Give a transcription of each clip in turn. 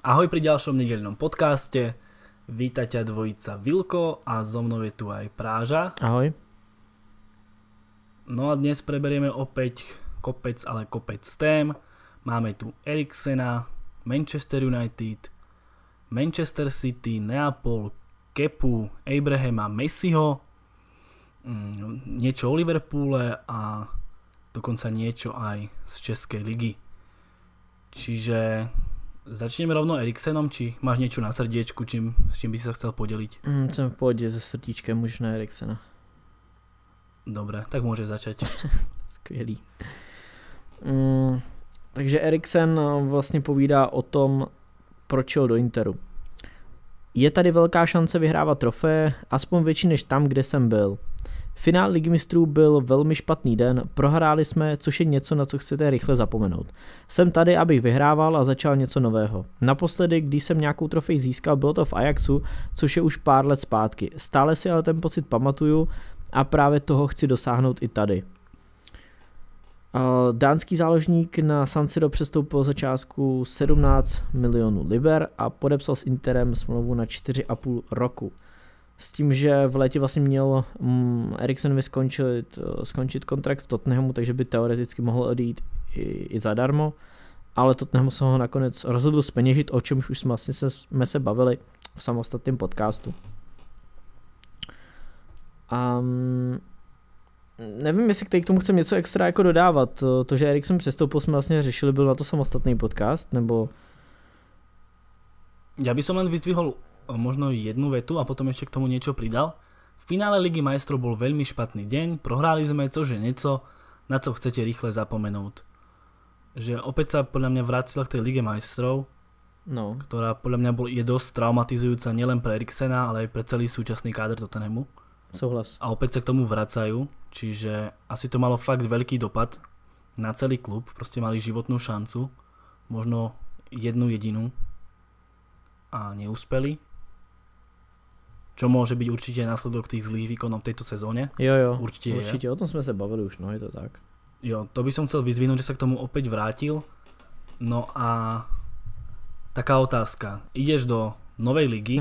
Ahoj pri ďalšom nedeľnom podcaste, víta ťa dvojica Vilko a so mnou je tu aj Práža. Ahoj. No a dnes preberieme opäť kopec tém. Máme tu Eriksena, Manchester United, Manchester City, Neapol, Kepu, Abrahama, Messiho, niečo o Liverpoole a dokonca niečo aj z Českej ligy. Čiže začneme rovno Eriksenom, či máš niečo na srdiečku, s čím by si sa chcel podeliť? Chcem v pohode so srdíčkem už na Eriksena. Dobre, tak môže začať. Skvělý. Takže Eriksen vlastne povídá o tom, proč ho do Interu. Je tady velká šance vyhrávat trofé, aspoň větší než tam, kde jsem byl. Finál Ligy mistrů byl velmi špatný den, prohráli jsme, což je něco, na co chcete rychle zapomenout. Jsem tady, abych vyhrával a začal něco nového. Naposledy, když jsem nějakou trofej získal, bylo to v Ajaxu, což je už pár let zpátky. Stále si ale ten pocit pamatuju a právě toho chci dosáhnout i tady. Dánský záložník na San Siro přestoupil za částku 17 milionů liber a podepsal s Interem smlouvu na 4,5 roku. S tím, že v létě vlastně měl Eriksenovi skončit kontrakt v Tottenhamu, takže by teoreticky mohl odejít i zadarmo, ale Tottenhamu se ho nakonec rozhodl zpeněžit, o čemž už jsme se bavili v samostatném podcastu. Nevím, jestli k tomu chcem něco extra jako dodávat. To, že Eriksen přestoupil, jsme vlastně řešili, byl na to samostatný podcast, nebo... Ja by som len vyzdvihol možno jednu vetu a potom ešte k tomu niečo pridal. V finále Ligy majstrov bol veľmi špatný deň, prohráli sme cože nieco, na co chcete rýchle zapomenúť. Že opäť sa podľa mňa vrátila k tej Lige majstrov, no. Ktorá podľa mňa je dosť traumatizujúca nielen pre Eriksena, ale aj pre celý súčasný káder Tottenhamu. Souhlas. A opäť sa k tomu vracajú, čiže asi to malo fakt veľký dopad na celý klub, proste mali životnú šancu, možno jednu jedinú. A neúspeli. Čo môže byť určite následok tých zlých výkonov v tejto sezóne. Jo, určite o tom sme sa bavili už, no je to tak. Jo, to by som chcel vyzvinúť, že sa k tomu opäť vrátil. No a taká otázka. Ideš do novej ligy,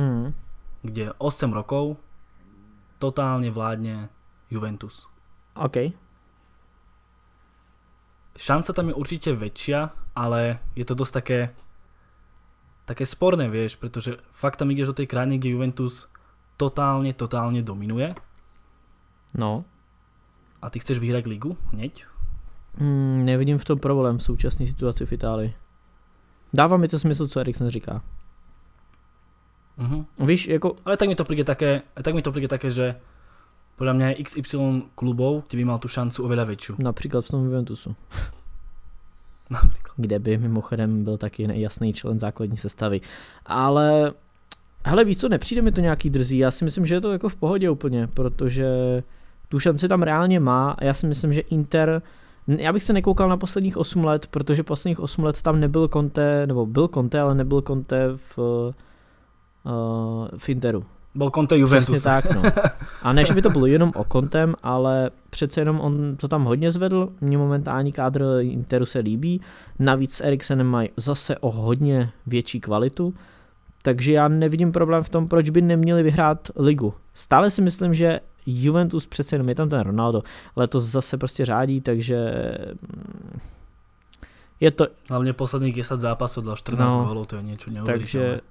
kde 8 rokov totálne vládne Juventus. OK. Šanca tam je určite väčšia, ale je to dosť také sporné, vieš, pretože fakt tam ideš do tej krajiny, kde Juventus totálne dominuje. No. A ty chceš vyhrať ligu hneď? Nevidím v tom problém v súčasnej situácii v Itálii. Dává mi to smysl, co Eriksen říká. Víš, ako... Ale tak mi to príde také, že podľa mňa je XY klubov, kde by mal tú šancu oveľa väčšiu. Napríklad v tom Juventusu. Napríklad. Kde by mimochodem byl taky jasný člen základní sestavy. Ale hele, víš co, nepřijde mi to nějaký drzí, já si myslím, že je to jako v pohodě úplně, protože tu šanci tam reálně má a já si myslím, že Inter, já bych se nekoukal na posledních 8 let, protože posledních 8 let tam nebyl Conte, nebo byl Conte, ale nebyl Conte v Interu. Byl Conte Juventus. Přesně tak, no. A než by to bylo jenom o Contem, ale přece jenom on to tam hodně zvedl, mně momentální kádr Interu se líbí, navíc s Eriksenem mají zase o hodně větší kvalitu, takže já nevidím problém v tom, proč by neměli vyhrát ligu. Stále si myslím, že Juventus přece jenom je tam ten Ronaldo, letos zase prostě řádí, takže... je to... Hlavně posledních 10 zápasů dal 14 gólů, to je něco neuvěřitelné.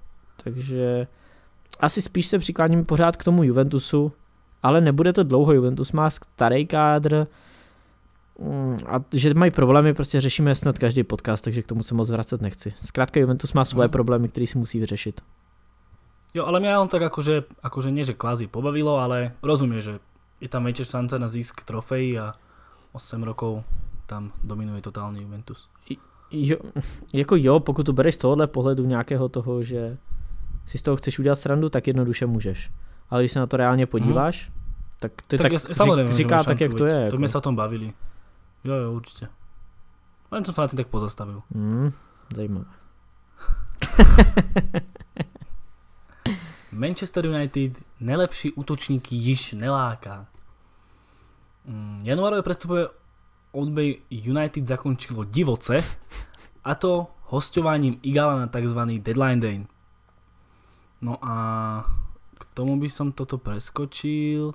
Takže... asi spíš se přikláním pořád k tomu Juventusu, ale nebude to dlouho. Juventus má starý kádr a že mají problémy, prostě řešíme snad každý podcast, takže k tomu se moc vracet nechci. Zkrátka Juventus má svoje problémy, které si musí vyřešit. Jo, ale mě on tak akože nie, že kvázi pobavilo, ale rozumie, že je tam väčšia šanca na získ trofej a 8 rokov tam dominuje totálně Juventus. Jo, pokud to bereš z tohohle pohledu nějakého toho, že si z toho chceš udělat srandu, tak jednoduše můžeš. Ale když se na to reálně podíváš, tak ty tak říká tak, jak to je. To jako. Mě se o tom bavili. Jo, určitě. Len jsem se na tím tak pozastavil. Zajímavé. Manchester United nejlepší útočníky již neláká. Januárové prestupové odbej United zakončilo divoce, a to hosťovaním Igala na tzv. Deadline Day. No a k tomu by som toto preskočil.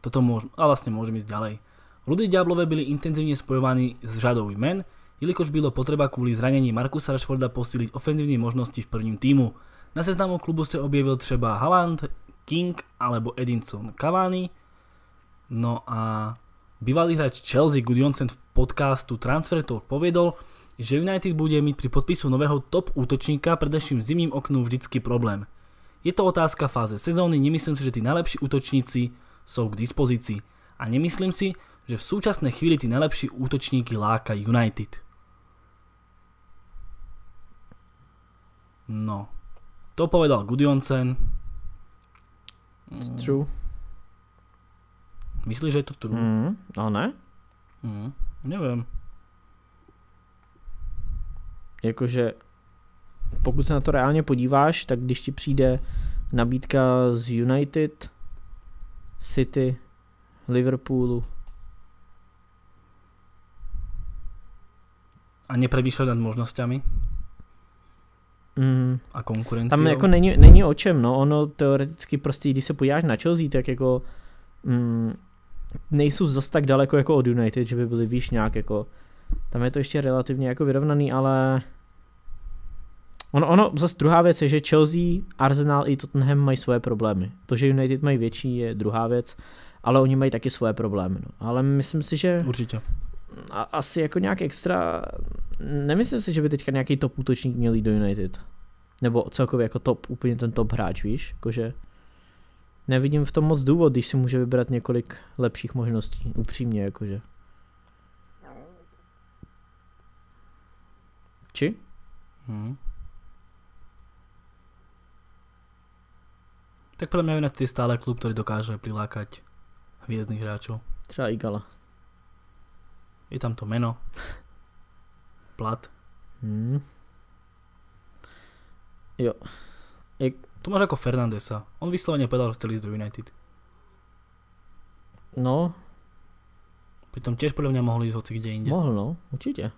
Toto môžem, a vlastne môžem ísť ďalej. Rudé Diablové byli intenzívne spojovaní s řadou men, jelikož bylo potreba kvôli zranení Markusa Rashforda posíliť ofenzívne možnosti v prvním týmu. Na seznamu klubu sa objavil třeba Haaland, King alebo Edinson Cavani. No a bývalý hráč Chelsea Gudjohnsen v podcastu Transfer Talk povedal, že United bude mať pri podpisu nového top útočníka predevším v zimním oknu vždycky problém. Je to otázka fáze sezóny, nemyslím si, že tí najlepší útočníci sú k dispozícii a nemyslím si, že v súčasnej chvíli tí najlepší útočníky láka United. No, to povedal Gudjohnsen. It's true. Myslíš, že je to true? No ne? Neviem. Jakože pokud se na to reálně podíváš, tak když ti přijde nabídka z United, City, Liverpoolu. A nepřemýšlel nad možnostmi? A konkurenci. Tam jako není o čem, no, ono teoreticky prostě, když se podíváš na Chelsea, tak jako nejsou zas tak daleko jako od United, že by byli víš nějak jako. Tam je to ještě relativně jako vyrovnaný, ale ono zase druhá věc je, že Chelsea, Arsenal i Tottenham mají svoje problémy. To, že United mají větší, je druhá věc, ale oni mají taky svoje problémy. No. Ale myslím si, že určitě. Asi jako nějak extra, nemyslím si, že by teďka nějaký top útočník měl jít do United. Nebo celkově jako top, úplně ten top hráč, víš, jakože nevidím v tom moc důvod, když si může vybrat několik lepších možností, upřímně jakože. Či? Tak podľa mňa United je stále klub, ktorý dokáže prilákať hviezdnych hráčov. Třeba Igala. Je tam to meno. Plat. Jo. To máš ako Fernandesa. On vyslovene povedal, že chcel ísť do United. No. Pritom tiež podľa mňa mohol ísť hoci kde inde. Mohl, no. Určite.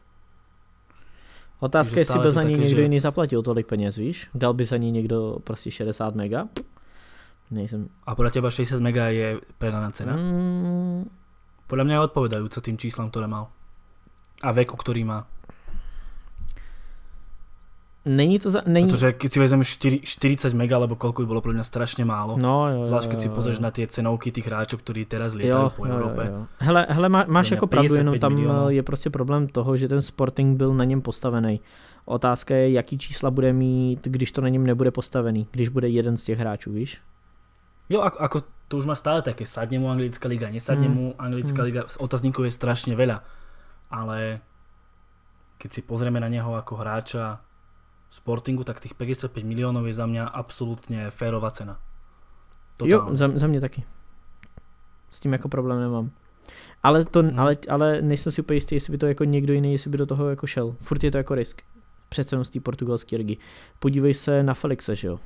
Otázka, jestli by za ní někdo jiný zaplatil tolik peněz, víš? Dal by za ní někdo prostě 60 mega? Nejsem. A podle teba 60 mega je predaná cena? Podle mě je odpovedajúca tým číslám, ktoré mal. A veku, ktorý má. Není to za... Není... Protože keď si vezmeme 40 mega, lebo koľko by bolo pro mňa strašne málo. No, jo, zvlášť keď si pozrieš na tie cenovky tých hráčov, ktorí teraz lietajú po Európe. Jo. Hele, máš jako pravdu, jenom tam milionů. Je prostě problém toho, že ten Sporting byl na něm postavený. Otázka je, jaký čísla bude mít, když to na něm nebude postavený, když bude jeden z těch hráčů, víš? Jo, ako to už má stále také, sadne mu anglická liga, nesadne mu anglická liga, otázníkov je strašne veľa, ale keď si pozrieme na neho ako hráča Sportingu, tak tých 55 miliónov je za mňa absolútne férová cena. Totálne. Jo, za mňa taky. S tím jako problém nemám. Ale nejsem si úplně jistý, jestli by to jako někdo jiný, jestli by do toho jako šel. Furt je to jako risk. Přece jenom z té portugalské ligy. Podívej se na Felixe, že jo?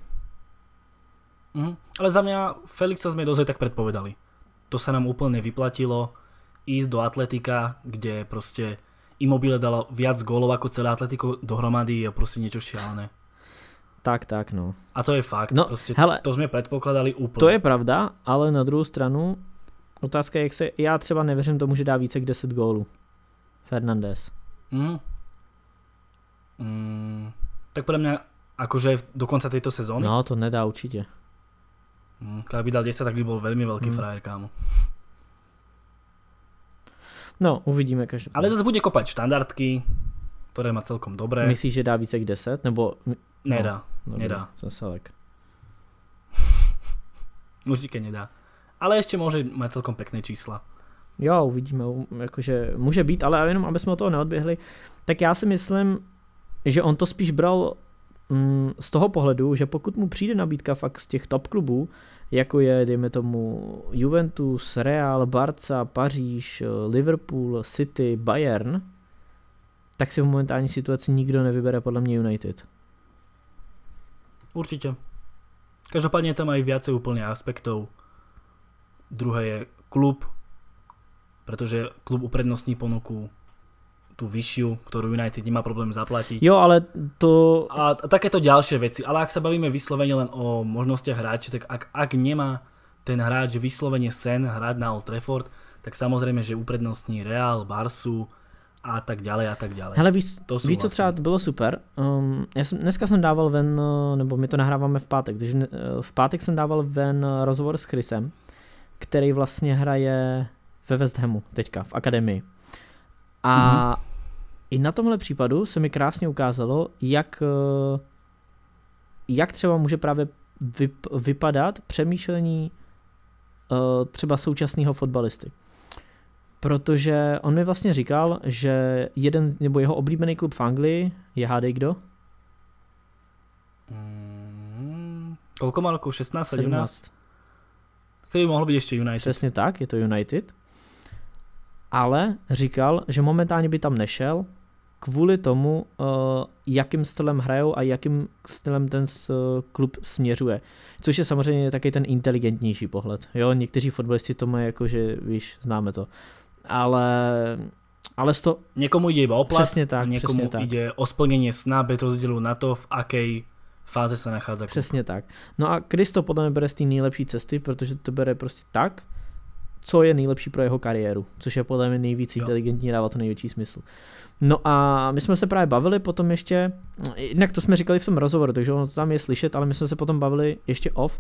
Ale za mňa Felixa sme dozaj tak predpovedali. To sa nám úplne vyplatilo ísť do Atletika, kde proste Immobile dalo viac gólov ako celé Atletico dohromady, je proste niečo šialené. Tak, no. A to je fakt, no, proste hele, to sme predpokladali úplne. To je pravda, ale na druhou stranu otázka je, jak se, já třeba nevěřím tomu, že dá více k 10 gólů. Fernandes. Tak podľa mňa, akože do konca tejto sezóny? No, to nedá určite. Keď by dal 10, tak by bol veľmi veľký frajer, kámo. No, uvidíme každý. Ale zase bude kopať štandardky, ktoré má celkom dobré. Myslíš, že dá více k 10? Nebo... Nedá. Som selek. Určite nedá. Ale ešte môže mať celkom pekné čísla. Jo, uvidíme. Jakože môže být, ale jenom aby sme od toho neodběhli. Tak já si myslím, že on to spíš bral z toho pohledu, že pokud mu přijde nabídka fakt z těch top klubů, jako je, dejme tomu, Juventus, Real, Barca, Paříž, Liverpool, City, Bayern, tak si v momentální situaci nikdo nevybere podle mě United. Určitě. Každopádně tam aj viacej úplne aspektov. Druhé je klub, pretože klub uprednostní ponuku tú vyššiu, ktorú United nemá problém zaplatiť. Jo, ale to... A takéto ďalšie veci. Ale ak sa bavíme vyslovene len o možnostiach hráča, tak ak nemá ten hráč vyslovene sen hrať na Old Trafford, tak samozrejme, že uprednostní Real, Barsu a tak ďalej a tak ďalej. Hele, víš co třeba bylo super? Dneska jsem dával ven, nebo my to nahráváme v pátek, takže v pátek jsem dával ven rozhovor s Chrisem, který vlastně hraje ve West Hamu teďka, v akademii. A i na tomhle případu se mi krásně ukázalo, jak třeba může právě vypadat přemýšlení třeba současného fotbalisty. Protože on mi vlastně říkal, že jeden nebo jeho oblíbený klub v Anglii je, hádej kdo? Koľko má rokov? 16, 17? Který by mohl být ještě United. Přesně tak, je to United. Ale říkal, že momentálně by tam nešel kvůli tomu, jakým stylem hrajou a jakým stylem ten klub směřuje. Což je samozřejmě taky ten inteligentnější pohled. Jo, někteří fotbalisti to mají jako, že víš, známe to. Ale to... Někomu jde iba o plat, někomu jde o splnění sna bez rozdílu na to, v akej fáze se nachází klub. Přesně tak. No a Chris to podle mě bere z té nejlepší cesty, protože to bere prostě tak, co je nejlepší pro jeho kariéru, což je podle mě nejvíc inteligentní, dává to největší smysl. No a my jsme se právě bavili potom ještě, jinak to jsme říkali v tom rozhovoru, takže ono to tam je slyšet, ale my jsme se potom bavili ještě off,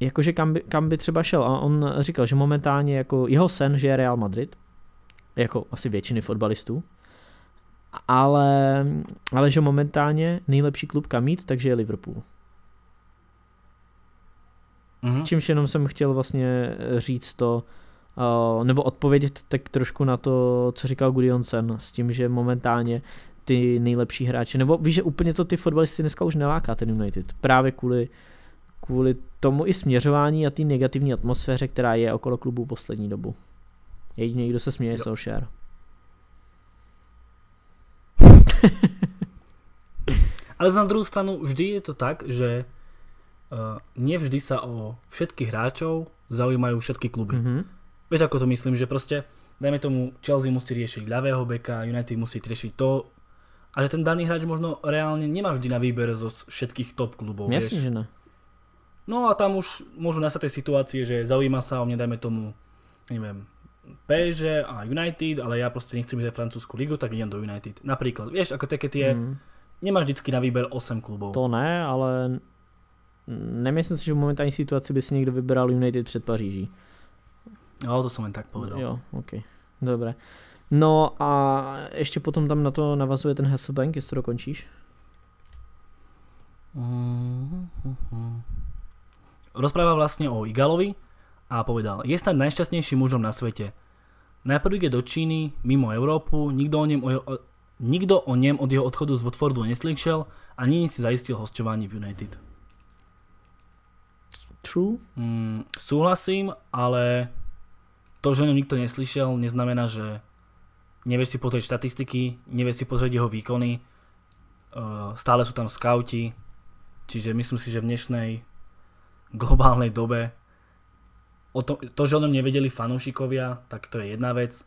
jakože kam by třeba šel, a on říkal, že momentálně jako jeho sen, že je Real Madrid, jako asi většiny fotbalistů, ale že momentálně nejlepší klub kam mít, takže je Liverpool. Čímž jenom jsem chtěl vlastně říct to, nebo odpovědět tak trošku na to, co říkal Gudjohnsen, s tím, že momentálně ty nejlepší hráče, nebo víš, že úplně to ty fotbalisty dneska už neláká ten United, právě kvůli tomu i směřování a té negativní atmosféře, která je okolo klubu poslední dobu. Jediný, kdo se směje, je Solskjaer. Ale na druhou stranu vždy je to tak, že nevždy sa o všetkých hráčov zaujímajú všetky kluby. Vieš, ako to myslím, že proste, dajme tomu, Chelsea musí riešiť ľavého beka, United musí riešiť to, a že ten daný hráč možno reálne nemá vždy na výber zo všetkých top klubov. Jasne, že ne. No a tam už môžu nastať tej situácie, že zaujíma sa o mne, dajme tomu, neviem, PSG a United, ale ja proste nechcem ísť aj francúzsku ligu, tak idem do United. Napríklad, vieš, ako také tie, nemáš vždycky na výber 8 klubov. To ne, ale... Nemyslím si, že v momentální situaci by si někdo vybral United před Paříží. Jo, to jsem jen tak povedal. Jo, ok, dobré. No a ještě potom tam na to navazuje ten Hasselbaink, jestli to dokončíš. Rozpráva vlastně o Igalovi a povedal, je snad najšťastnejším mužom na světě. Najprv jde do Číny, mimo Európu, nikdo o něm od jeho odchodu z Watfordu neslyšel a nyní si zajistil hostování v United. True. Súhlasím, ale to, že o ňom nikto neslyšel, neznamená, že nevieš si pozrieť štatistiky, nevieš si pozrieť jeho výkony, stále sú tam skauti, čiže myslím si, že v dnešnej globálnej dobe to, že o ňom nevedeli fanúšikovia, tak to je jedna vec,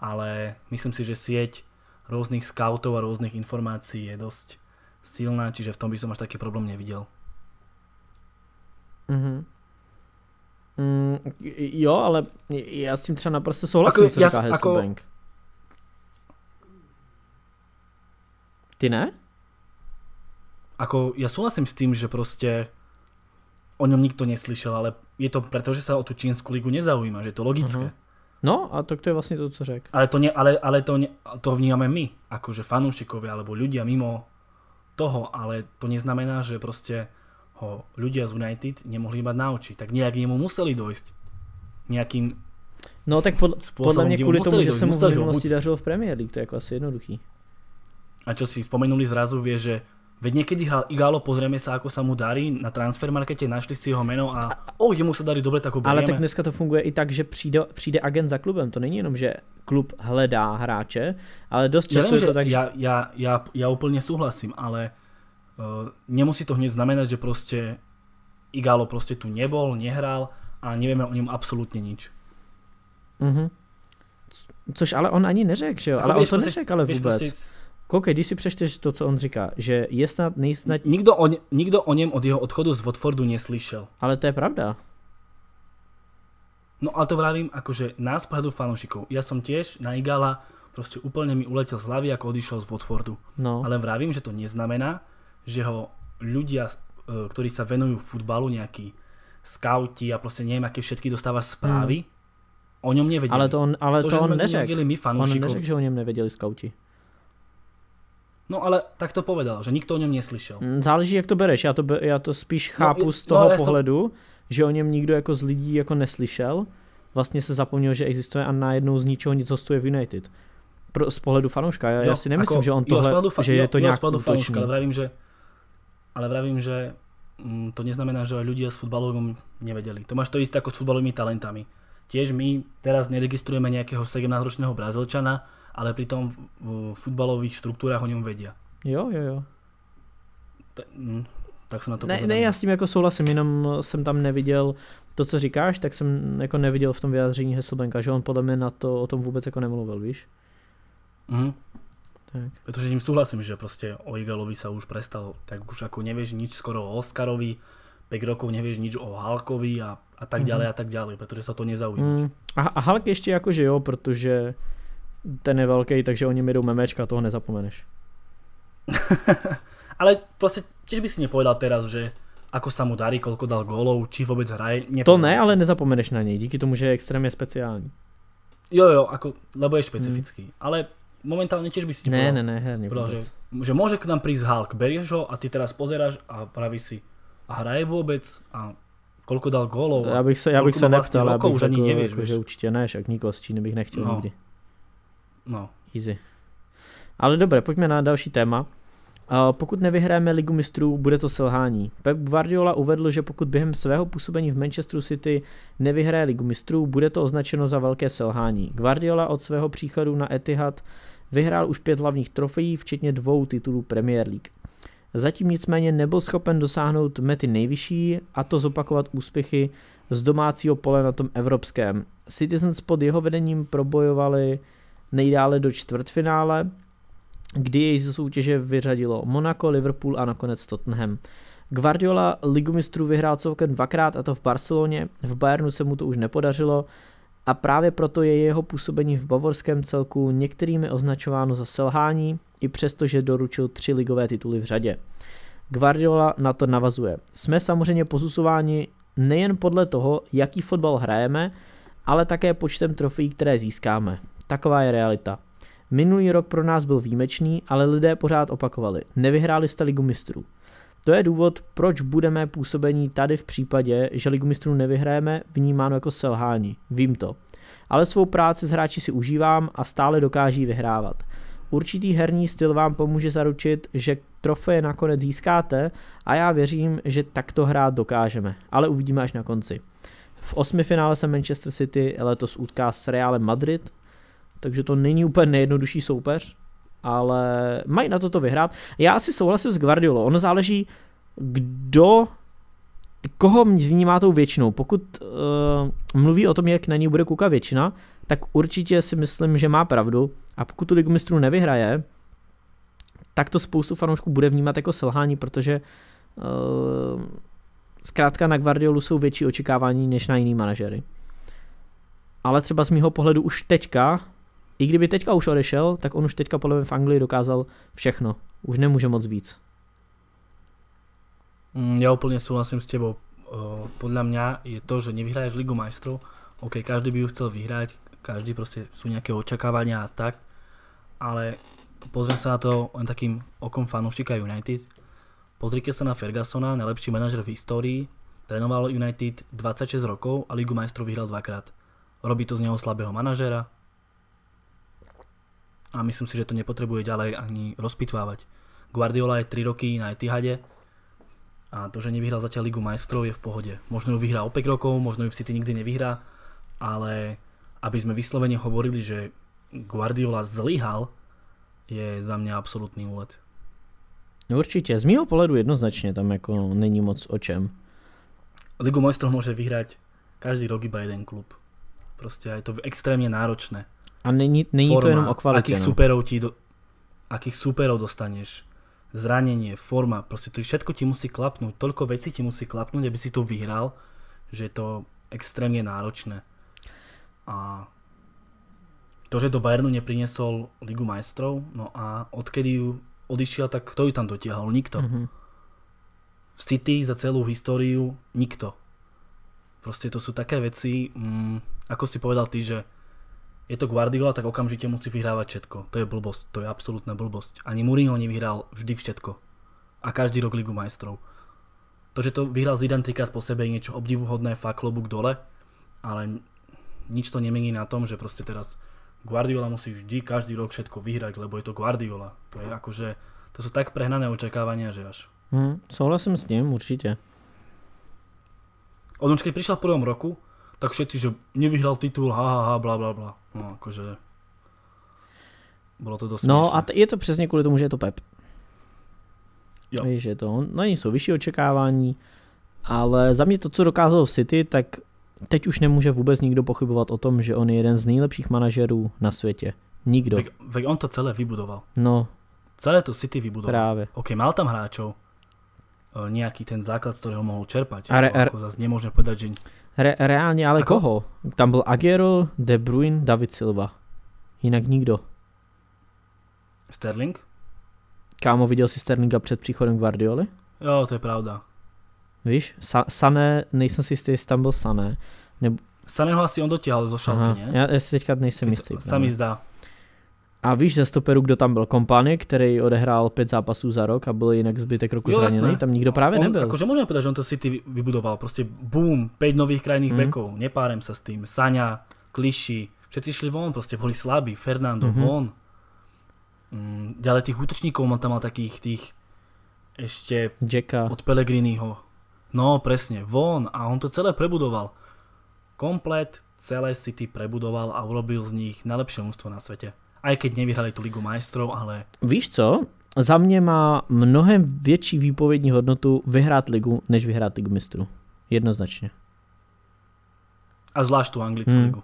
ale myslím si, že sieť rôznych skautov a rôznych informácií je dosť silná, čiže v tom by som až taký problém nevidel. Jo, ale já s tím třeba naprosto souhlasím, co říká Hasselbaink. Ty ne? Ako, ja súhlasím s tým, že proste o ňom nikto neslyšel, ale je to preto, že sa o tú čínsku ligu nezaujíma, že je to logické. No, a tak to je vlastne to, co řek. Ale to vnímame my, akože fanúšikovia alebo ľudia mimo toho, ale to neznamená, že proste ho ľudia z United nemohli mať na oči, tak nejak nemu museli dojsť. Nejakým no tak podľa mňa kvôli tomu, že sa mu v minulosti dažilo v Premier League, to je ako asi jednoduchý. A čo si spomenuli zrazu, vie, že veď niekedy hral Igalo, pozrieme sa, ako sa mu darí, na transfermarkete našli si jeho meno a jemu sa darí dobre, tak ho berieme. Ale tak dneska to funguje i tak, že přijde agent za klubem, to není jenom, že klub hledá hráče, ale dosť často je to tak, že... Ja úplne súhlasím, ale nemusí to hneď znamenať, že proste Igalo proste tu nebol, nehral a nevieme o ňom absolútne nič. Což ale on ani neřekl, že jo? Ale on to neřekl ale vůbec. Koukej, když si přečteš to, co on říká, že je snad nejsnad... Nikdo o něm od jeho odchodu z Watfordu neslyšel. Ale to je pravda. No ale to vravím, akože nás pohľadu fanúšikov. Ja som tiež na Igala proste úplne mi uletel z hlavy, ako odišiel z Watfordu. No. Ale vravím, že to neznamená, že ho ľudia, ktorí sa venujú futbalu, nejakí skauti a proste neviem, aké všetky dostáva správy, o ňom nevedeli. Ale to že on neřekl. On neřekl, že o ňom nevedeli skauti. No ale tak to povedal, že nikto o ňom neslyšel. Záleží, jak to bereš. Já to spíš chápu z toho pohledu, že o něm nikdo jako z lidí jako neslyšel, vlastně se zapomněl, že existuje a najednou z ničeho nic hostuje v United. Z pohledu fanouška, já si nemyslím, že on tohle, že je to nějak útočný. Ale vravím, že to neznamená, že ľudia s futbalovým nevedeli. To máš to isté ako s futbalovými talentami. Tiež my teraz neregistrujeme nejakého 17-ročného Brazílčana, ale pritom v futbalových štruktúrách o ňom vedia. Jo. Tak jsem na to pozorný. Ne, já s tím jako souhlasím, jenom jsem tam neviděl to, co říkáš, tak jsem jako neviděl v tom vyjádření Hasselbainka, že on podle mě na to o tom vůbec jako nemluvil, víš? Mhm. Tak. Protože tím souhlasím, že prostě o Igalovi sa už prestalo, tak už ako nevieš nič skoro o Oscarovi, 5 rokov nevieš nič o Hulkovi a tak ďalej a tak ďalej, protože sa to nezaujímaš. A Hulk ještě jako že jo, protože ten je velký, takže o něm jedou memečka, toho nezapomeneš. Ale proste tiež by si nepovedal teraz, že ako sa mu darí, koľko dal gólov, či vôbec hraje. To ne, ale nezapomeneš na nej, díky tomu, že je extrémne speciální. Jo, ako, lebo je špecifický. Ale momentálne tiež by si nepovedal. Ne, herný vôbec. Že môže k nám prísť Hulk, berieš ho a ty teraz pozeráš a pravíš si, a hraje vôbec a koľko dal gólov. Ja bych sa neptal, abych řekl, že určite ne, však nikoho z Číny bych nechtěl nikdy. No. Easy. Ale dobré, pojďme na další téma. Pokud nevyhráme Ligu mistrů, bude to selhání. Pep Guardiola uvedl, že pokud během svého působení v Manchesteru City nevyhraje Ligu mistrů, bude to označeno za velké selhání. Guardiola od svého příchodu na Etihad vyhrál už 5 hlavních trofejí, včetně 2 titulů Premier League. Zatím nicméně nebyl schopen dosáhnout mety nejvyšší, a to zopakovat úspěchy z domácího pole na tom evropském. Citizens pod jeho vedením probojovali nejdále do čtvrtfinále, kdy jej ze soutěže vyřadilo Monaco, Liverpool a nakonec Tottenham. Guardiola Ligu mistrů vyhrál celkem 2krát, a to v Barceloně, v Bayernu se mu to už nepodařilo a právě proto je jeho působení v bavorském celku některými označováno za selhání, i přesto, že doručil 3 ligové tituly v řadě. Guardiola na to navazuje. Jsme samozřejmě posuzováni nejen podle toho, jaký fotbal hrajeme, ale také počtem trofejí, které získáme. Taková je realita. Minulý rok pro nás byl výjimečný, ale lidé pořád opakovali. Nevyhráli jste Ligu mistrů. To je důvod, proč budeme působení tady v případě, že Ligu mistrů nevyhrajeme, vnímáno jako selhání. Vím to. Ale svou práci s hráči si užívám a stále dokáží vyhrávat. Určitý herní styl vám pomůže zaručit, že trofeje nakonec získáte a já věřím, že takto hrát dokážeme. Ale uvidíme až na konci. V 8finále se Manchester City letos utká s Realem Madrid, takže to není úplně nejjednodušší soupeř, ale mají na to vyhrát. Já asi souhlasím s Guardiolou, ono záleží, koho vnímá tou většinou. Pokud mluví o tom, jak na ní bude koukat většina, tak určitě si myslím, že má pravdu, a pokud tu Ligu mistrů nevyhraje, tak to spoustu fanoušků bude vnímat jako selhání, protože zkrátka na Guardiolu jsou větší očekávání než na jiný manažery. Ale třeba z mýho pohledu už teďka, i kdyby teďka už odešel, tak on už teďka podle mě v Anglii dokázal všechno. Už nemůže moc víc. Ja úplne súhlasím s tebou. Podľa mňa je to, že nevyhraješ Ligu majstrov. OK, každý by ju chcel vyhrať, každý proste sú nejaké očakávania a tak. Ale pozriem sa na to len takým okom fanúšika United. Pozrite sa na Fergusona, najlepší manažer v histórii. Trénoval United 26 rokov a Ligu majstrov vyhral 2-krát. Robí to z neho slabého manažera. A myslím si, že to nepotrebuje ďalej ani rozpitvávať. Guardiola je 3 roky na Etihade a to, že nevyhral zatiaľ Ligu majstrov, je v pohode. Možno ju vyhrá o 5 rokov, možno ju v City nikdy nevyhrá, ale aby sme vyslovene hovorili, že Guardiola zlyhal, je za mňa absolútny úlet. Určite, z mýho pohľadu jednoznačne tam ako není moc o čem. Ligu majstrov môže vyhrať každý rok iba jeden klub. Proste je to extrémne náročné. A není to jenom o kvalite. Akých súperov dostaneš, zranenie, forma, proste to všetko ti musí klapnúť, toľko vecí ti musí klapnúť, aby si to vyhral, že je to extrémne náročné. A to, že do Bayernu nepriniesol Ligu majstrov, no a odkedy ju odišiel, tak kto ju tam dotiahol? Nikto. V City za celú históriu nikto. Proste to sú také veci, ako si povedal ty, že je to Guardiola, tak okamžite musí vyhrávať všetko. To je blbosť, to je absolútna blbosť. Ani Mourinho nevyhral vždy všetko. A každý rok Ligu majstrov. To, že to vyhral Zidane 3-krát po sebe, je niečo obdivuhodné, fakt klobúk dole, ale nič to nemení na tom, že proste teraz Guardiola musí vždy každý rok všetko vyhrať, lebo je to Guardiola. To je akože, to sú tak prehnané očakávania, že až. Souhlasím s ním, určite. Odnož, keď prišiel v prvom roku, tak všetci, že nevyhral titul, blablabla. No akože, bolo to dosť smiešné. No a je to přesně kvůli tomu, že je to Pep. Jo. Víš, je to, no oni jsou vyšší očekávání, ale za mě to, co dokázal v City, tak teď už nemůže vůbec nikdo pochybovat o tom, že on je jeden z nejlepších manažerů na světě. Nikdo. Veď on to celé vybudoval. No. Celé to City vybudoval. Právě. OK, mal tam hráčov nejaký ten základ, z ktorého mohol čerpať. Ako zase nemôžem povedať, že... Reálne, ale ako? Koho? Tam bol Agüero, De Bruyne, David Silva. Jinak nikdo. Sterling? Kámo, videl si Sterlinga před příchodem Guardioli? Jo, to je pravda. Víš, Sané, nejsem si jistý, jestli tam byl Sané. Saného asi on dotiahol zo Šalky, nie? Ja si teďka nejsem jistý. Sa mi zdá. A víš ze stoperu, kdo tam byl? Kompany, který odehrál 5 zápasů za rok a byl jinak zbytek roku zraněný, tam nikdo právě nebyl. Akože môžeme povedať, že on to City vybudoval, proste boom, 5 nových krajných bekov, nepárem sa s tým, Saňa, Kliši, všetci šli von, proste boli slabí, Fernando von. Ďalej tých útočníkov on tam mal takých tých ešte Jacka od Pellegriniho. No presne, von a on to celé prebudoval. Komplet celé City prebudoval a urobil z nich najlepšie mužstvo na svete. Aj keď nevyhrali tu Ligu majstrov, ale... Víš co? Za mě má mnohem větší výpovědní hodnotu vyhrát ligu, než vyhrát Ligu mistrů. Jednoznačně. A zvlášť tu anglickou ligu.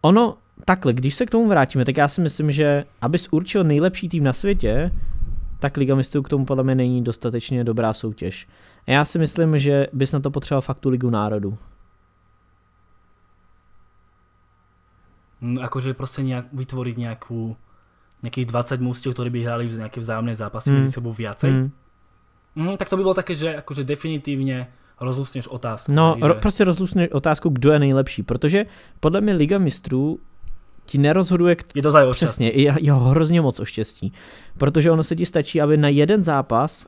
Ono, takhle, když se k tomu vrátíme, tak já si myslím, že abys určil nejlepší tým na světě, tak Liga mistrů k tomu podle mě není dostatečně dobrá soutěž. A já si myslím, že bys na to potřeboval fakt tu Ligu národů. Akože proste vytvoriť nejakých 20 mústiev, ktorí by hrali v nejaké vzájomné zápasy medzi sebou viacej. Tak to by bolo také, že akože definitívne rozlúsneš otázku. No, proste rozlúsneš otázku, kdo je nejlepší, protože podľa mňa Liga mistrů ti nerozhoduje... Je to zájem o šťastie. Přesne, je hrozně moc o štěstí. Protože ono se ti stačí, aby na jeden zápas,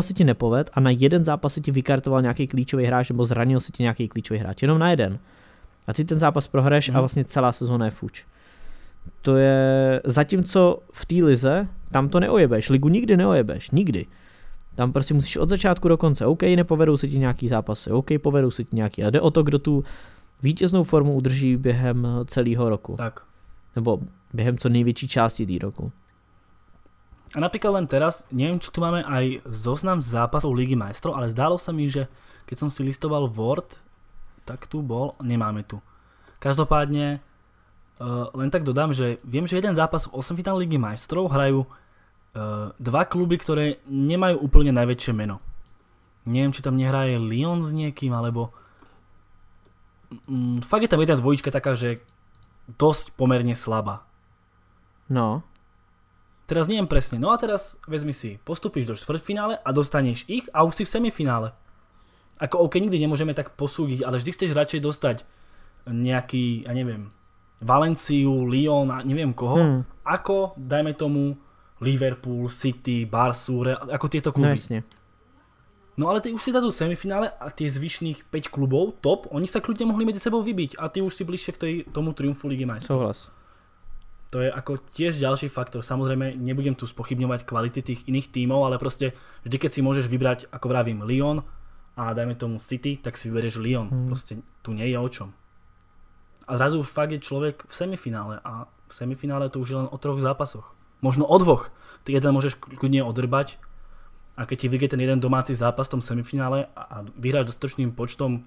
se ti nepovedl a na jeden zápas se ti vykartoval nejaký klíčový hráč nebo zranil se ti nejaký klíčový hráč. Jenom na jeden. A ty ten zápas prohraješ a vlastně celá sezóna je fuč. To je... Zatímco v té lize, tam to neojebeš. Ligu nikdy neojebeš. Nikdy. Tam prostě musíš od začátku do konce. OK, nepovedou se ti nějaký zápasy. OK, povedou se ti nějaký. A jde o to, kdo tu vítěznou formu udrží během celého roku. Tak. Nebo během co největší části tý roku. A napríklad len teraz, neviem, či tu máme aj zoznam zápasov Ligy majstrov, ale zdálo sa mi, že keď som si listoval Word, tak tu bol, nemáme tu. Každopádne, len tak dodám, že viem, že jeden zápas v 8 finále Ligy majstrov hrajú dva kluby, ktoré nemajú úplne najväčšie meno. Neviem, či tam nehraje Lyon s niekým, alebo... Fakt je tam jedna dvojička taká, že dosť pomerne slabá. No. Teraz neviem presne. No a teraz vezmi si, postupíš do štvrťfinále a dostaneš ich a už si v semifinále. Ako OK, nikdy nemôžeme tak posúdiť, ale vždy chceš radšej dostať nejaký, ja neviem, Valenciu, Lyon a neviem koho, ako, dajme tomu, Liverpool, City, Barsu, ako tieto kluby. Jasne. No ale ty už si zadú semifinále a tie zvyšných 5 klubov, top, oni sa kľudne mohli medzi sebou vybiť a ty už si bližšie k tomu triumfu Ligy majstrov. Souhlas. To je ako tiež ďalší faktor. Samozrejme, nebudem tu spochybňovať kvality tých iných tímov, ale proste vždy, keď si môžeš vybrať, ako vravím, Lyon, a dajme tomu City, tak si vyberieš Lyon. Proste tu nie je o čom. A zrazu už fakt je človek v semifinále a v semifinále to už je len o 3 zápasoch. Možno o 2. Ty jeden môžeš kľudne odrbať a keď ti vyjde ten jeden domáci zápas v tom semifinále a vyhráš dostatočným počtom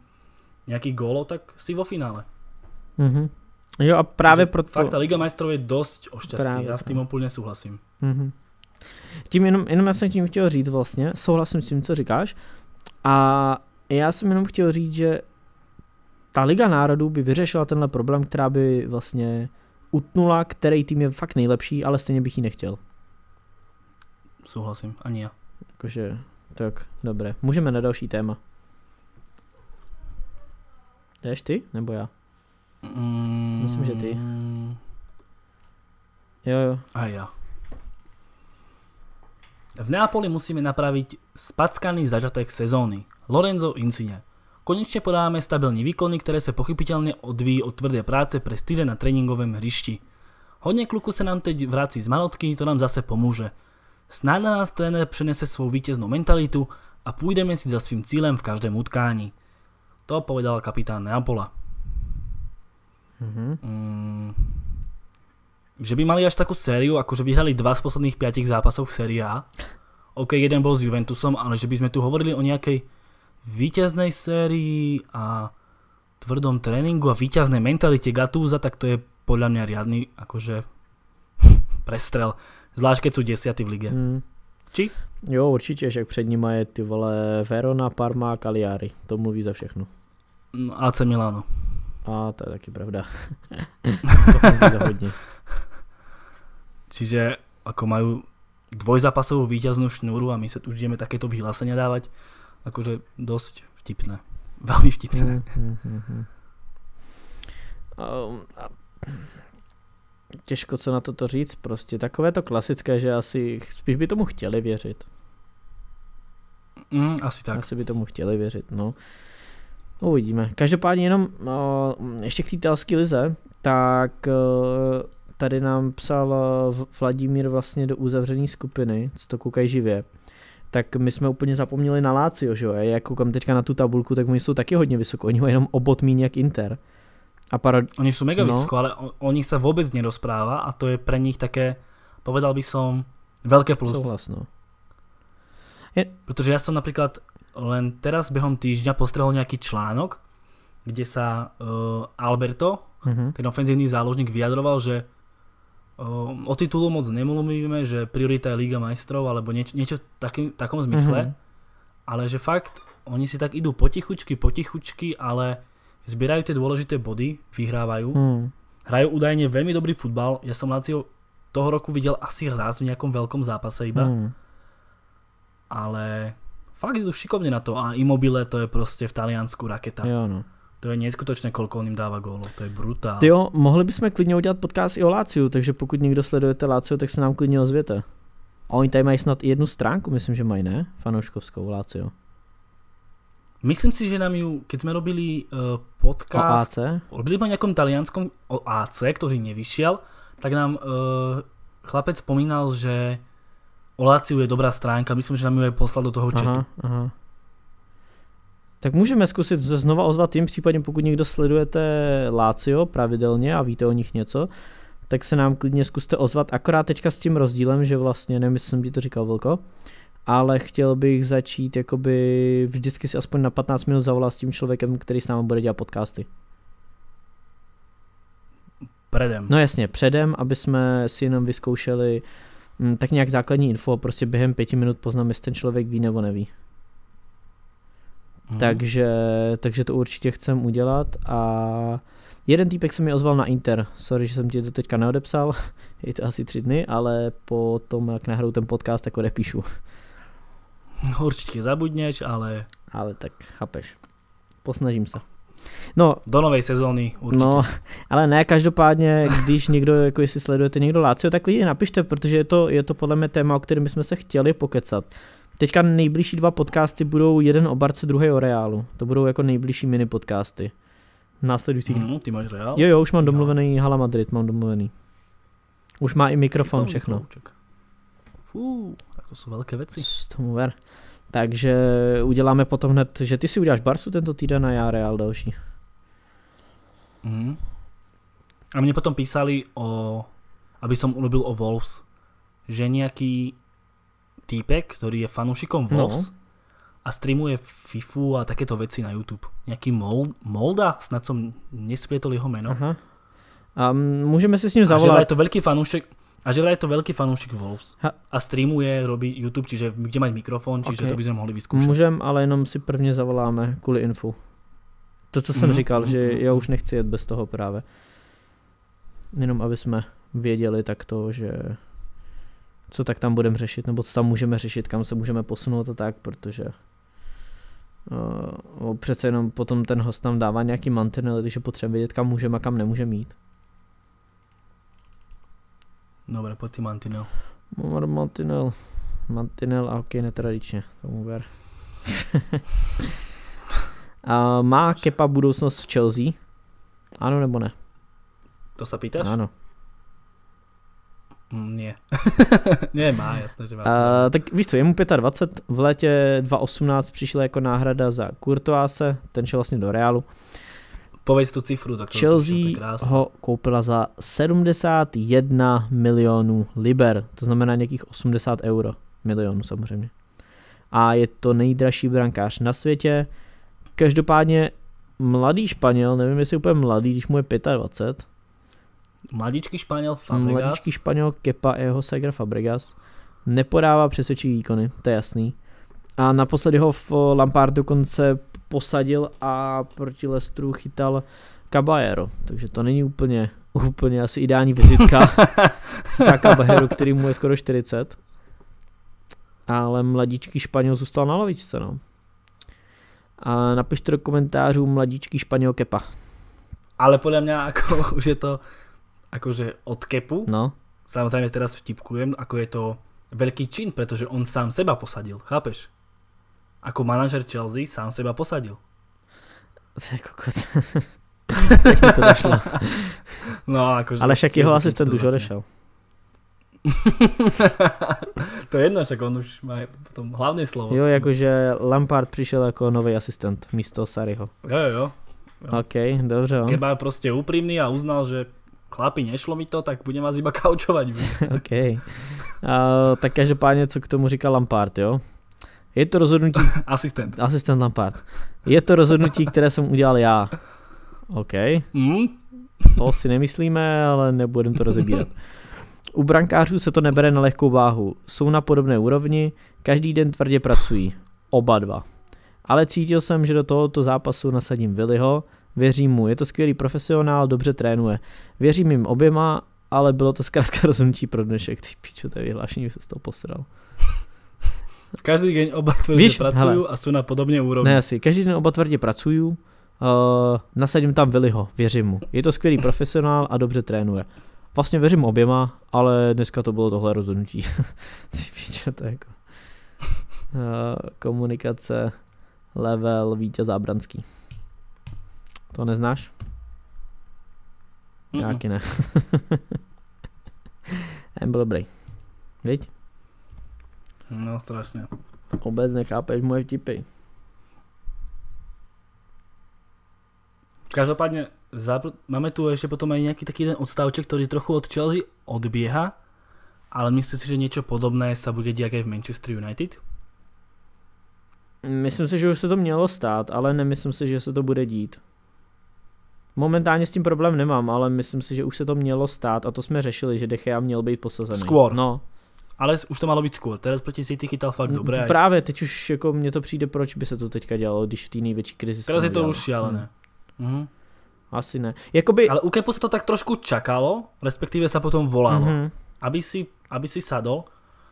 nejakých gólov, tak si vo finále. Jo, a právě proto... Fakt, ta Liga majstrov je dost o šťastí, právě, já s tím úplně nesouhlasím. Mm-hmm. Tím jenom já jsem tím chtěl říct vlastně, souhlasím s tím, co říkáš, a já jsem jenom chtěl říct, že ta Liga národů by vyřešila tenhle problém, která by vlastně utnula, který tým je fakt nejlepší, ale stejně bych ji nechtěl. Souhlasím, ani já. Jakože, tak, dobré. Můžeme na další téma. Jdeš ty, nebo já? Myslím, že ty. Jo, jo. A já. V Neapoli musíme napraviť spackaný začiatok sezóny. Lorenzo Insigne. Konečne podáme stabilní výkony, ktoré sa pochybiteľne odvíjí od tvrdé práce pre styde na tréningovom hrišti. Hodne kluku sa nám teď vrací z malotky, to nám zase pomôže. Snáď na nás tréner přenese svou vítěznou mentalitu a pôjdeme si za svým cílem v každém utkání. To povedal kapitán Neapola. Že by mali až takú sériu, akože vyhrali 2 z posledných 5 zápasov Série A. OK, jeden bol s Juventusom, ale že by sme tu hovorili o nejakej víťaznej sérii a tvrdom tréningu a víťaznej mentalite Gattusa, tak to je podľa mňa riadny akože prestrel. Zvlášť keď sú 10. v lige. Či? Jo, určite, že pred nima je ty vole Verona, Parma a Cagliari. To mluví za všechno. No, AC Milano. A to je taky pravda. To mluví za hodně. Čiže ako majú dvojzápasovú víťaznú šnúru a my sa tu už ideme takéto vyhlásenia dávať, akože dosť vtipné. Veľmi vtipné. Těžko co na toto říct, prostě takové to klasické, že asi spíš by tomu chtěli věřit. Asi tak. Asi by tomu chtěli věřit, no. Uvidíme. Každopádně jenom ještě k italské lize, tak... Tady nám psal Vladimír vlastně do uzavřené skupiny, co to koukají živě. Tak my jsme úplně zapomněli na Lazio, že jo? Jak koukám teďka na tu tabulku, tak oni jsou taky hodně vysoko. Oni jsou jenom o bod míň jak Inter. A oni jsou mega vysoko, ale o nich se vůbec nerozprává a to je pro nich také, povedal by som, velké plus. Souhlasno. Protože já jsem například len teraz během týždňa postrehol nějaký článok, kde se Alberto, ten ofenzívny záložník, vyjadroval, že o titulu moc nemluvíme, že priorita je Liga majstrov alebo niečo v takom zmysle, ale že fakt oni si tak idú potichučky, ale zbierajú tie dôležité body, vyhrávajú, hrajú údajne veľmi dobrý futbal. Ja som Lazio toho roku videl asi raz v nejakom veľkom zápase iba, ale fakt idú šikovne na to a Immobile, to je proste v Taliansku raketa. Jo, no. To je neskutečné, koľko on jim dává gólů, to je brutál. Jo, mohli bychom klidně udělat podcast i o Laziu, takže pokud někdo sledujete Lazio, tak se nám klidně ozvěte. A oni tady mají snad i jednu stránku, myslím, že mají, ne? Fanouškovskou Lazio. Myslím si, že nám ju, keď jsme robili podcast o nějakom talianskom o AC, který nevyšiel, tak nám chlapec vzpomínal, že o Laziu je dobrá stránka, myslím, že nám ju je poslal do toho chatu. Aha. Tak můžeme zkusit znova ozvat tím, případně pokud někdo sledujete Lazio pravidelně a víte o nich něco, tak se nám klidně zkuste ozvat, akorát teďka s tím rozdílem, že vlastně, nemyslím, že to říkal Vlko, ale chtěl bych začít jakoby vždycky si aspoň na 15 minut zavolat s tím člověkem, který s námi bude dělat podcasty. Předem. No jasně, předem, aby jsme si jenom vyzkoušeli tak nějak základní info a prostě během 5 minut poznám, jestli ten člověk ví nebo neví. Takže to určitě chcem udělat a jeden týpek se mi ozval na Inter, sorry, že jsem ti to teďka neodepsal, je to asi 3 dny, ale po tom, jak nahrou ten podcast, tak odepíšu. No, určitě zabudneš, ale... Ale tak, chápeš, posnažím se. No, do nové sezóny určitě. No, ale ne, každopádně, když někdo, jako jestli sledujete někdo Lazio, tak lidi napište, protože je to podle mě téma, o kterém bychom se chtěli pokecat. Teďka nejbližší 2 podcasty budou jeden o Barce, druhý o Reálu. To budou jako nejbližší mini podcasty. Následujících. Ty máš Reál? Jo, už mám domluvený Hala Madrid, mám domluvený. Už má i mikrofon, všechno. Fú, tak to jsou velké věci. Takže uděláme potom hned, že ty si uděláš Barsu tento týden a já Reál další. A mě potom písali aby som urobil o Wolves, že nějaký týpek, ktorý je fanúšikom Wolves a streamuje Fifu a takéto veci na YouTube. Nejaký Molda, snad som nesplietol jeho meno. Aha. a můžeme si s ním zavolat. A Žela je to veľký fanúšik Wolves a streamuje, robí YouTube, čiže kde mať mikrofon, čiže okay, to by sme mohli vyskúšať. Můžem, ale jenom si prvně zavoláme kvůli infu. To, co jsem říkal, že já už nechci jet bez toho právě. Jenom aby jsme věděli tak to, že co tak tam budeme řešit, nebo co tam můžeme řešit, kam se můžeme posunout a tak, protože přece jenom potom ten host nám dává nějaký mantinely, takže potřebujeme vědět, kam můžeme a kam nemůžeme jít. Dobre, poď ty mantinel. Mantinel a ok, netradične, tomu ver. Má Kepa budoucnost v Chelsea? Áno nebo ne? To sa pýtaš? Áno. Nie. Nie, má, jasné, že má. Tak víš co, je mu 25, v létě 2018 přišla jako náhrada za Courtoise, ten šel vlastně do Realu. Povedz tu cifru, za kterou Chelsea ho koupila za 71 milionů liber, to znamená nějakých 80 euro milionů samozřejmě. A je to nejdražší brankář na světě. Každopádně mladý Španěl, nevím jestli úplně mladý, když mu je 25. Mladíčký Španěl Fabregas. Mladíčký Španěl Kepa a jeho segra Fabregas nepodává přesvědčivý výkony, to je jasný. A naposledy ho v Lampard dokonce posadil a proti Leicesteru chytal Caballero, takže to není úplně asi ideální vizitka. Tak Caballero, který mu je skoro 40. Ale mladíčký Španěl zůstal na lavičce, no. A napište do komentářů mladíčký Španěl Kepa. Ale podle mě jako už je to akože od Kepu. No. Samozřejmě teraz vtipkujem, ako je to veľký čin, pretože on sám seba posadil, chápeš? Ako manažer Chelsea sám seba posadil. To je kokot. Tak mi to došlo. No, akože ale však jeho asistent už odešel. To je jedno, však on už má potom hlavné slovo. Jo, akože Lampard přišel jako nový asistent místo Sarriho. Jo. Ok, dobře. Keba je prostě upřímný a uznal, že chlapi, nešlo mi to, tak budem vás iba kaučovať. Ok. Tak každopádně, co k tomu říkal Lampard, jo? Je to rozhodnutí... Asistent Lampard. Je to rozhodnutí, které jsem udělal já. OK. To si nemyslíme, ale nebudem to rozebírat. U brankářů se to nebere na lehkou váhu. Jsou na podobné úrovni, každý den tvrdě pracují. Oba dva. Ale cítil jsem, že do tohoto zápasu nasadím Willyho. Věřím mu, je to skvělý profesionál, dobře trénuje. Věřím jim oběma, ale bylo to zkrátka rozhodnutí pro dnešek. Ty pičo, to je vyhlášení, už se z toho posral. Každý den oba tvrdě pracují a jsou na podobné úrovni. Ne asi, každý den oba tvrdě pracují, nasadím tam Willyho, věřím mu. Je to skvělý profesionál a dobře trénuje. Vlastně věřím oběma, ale dneska to bylo tohle rozhodnutí. Ty pičo, to je jako... komunikace, level, Vítěz Zábranský. To neznáš? Taky ne. Byl dobrý. Viď? No strašně. Vůbec nechápeš moje vtipy. Každopádně máme tu ještě potom aj nějaký taký ten odstavček, který trochu od Chelsea odběhá, ale myslíš si, že něco podobné se bude dělat i v Manchester United? Myslím si, že už se to mělo stát, ale nemyslím si, že se to bude dít. Momentálně s tím problém nemám, ale myslím si, že už se to mělo stát a to jsme řešili, že De Gea měl být posazený. Skôr. No. Ale už to malo být skôr, teraz proti City chytal fakt dobré. Právě, teď už jako mně to přijde, proč by se to teďka dělalo, když v té největší krizi. Teraz je to už šialené. Asi ne. Jakoby... Ale u Kepu se to tak trošku čakalo, respektive se potom volalo, aby si sadol.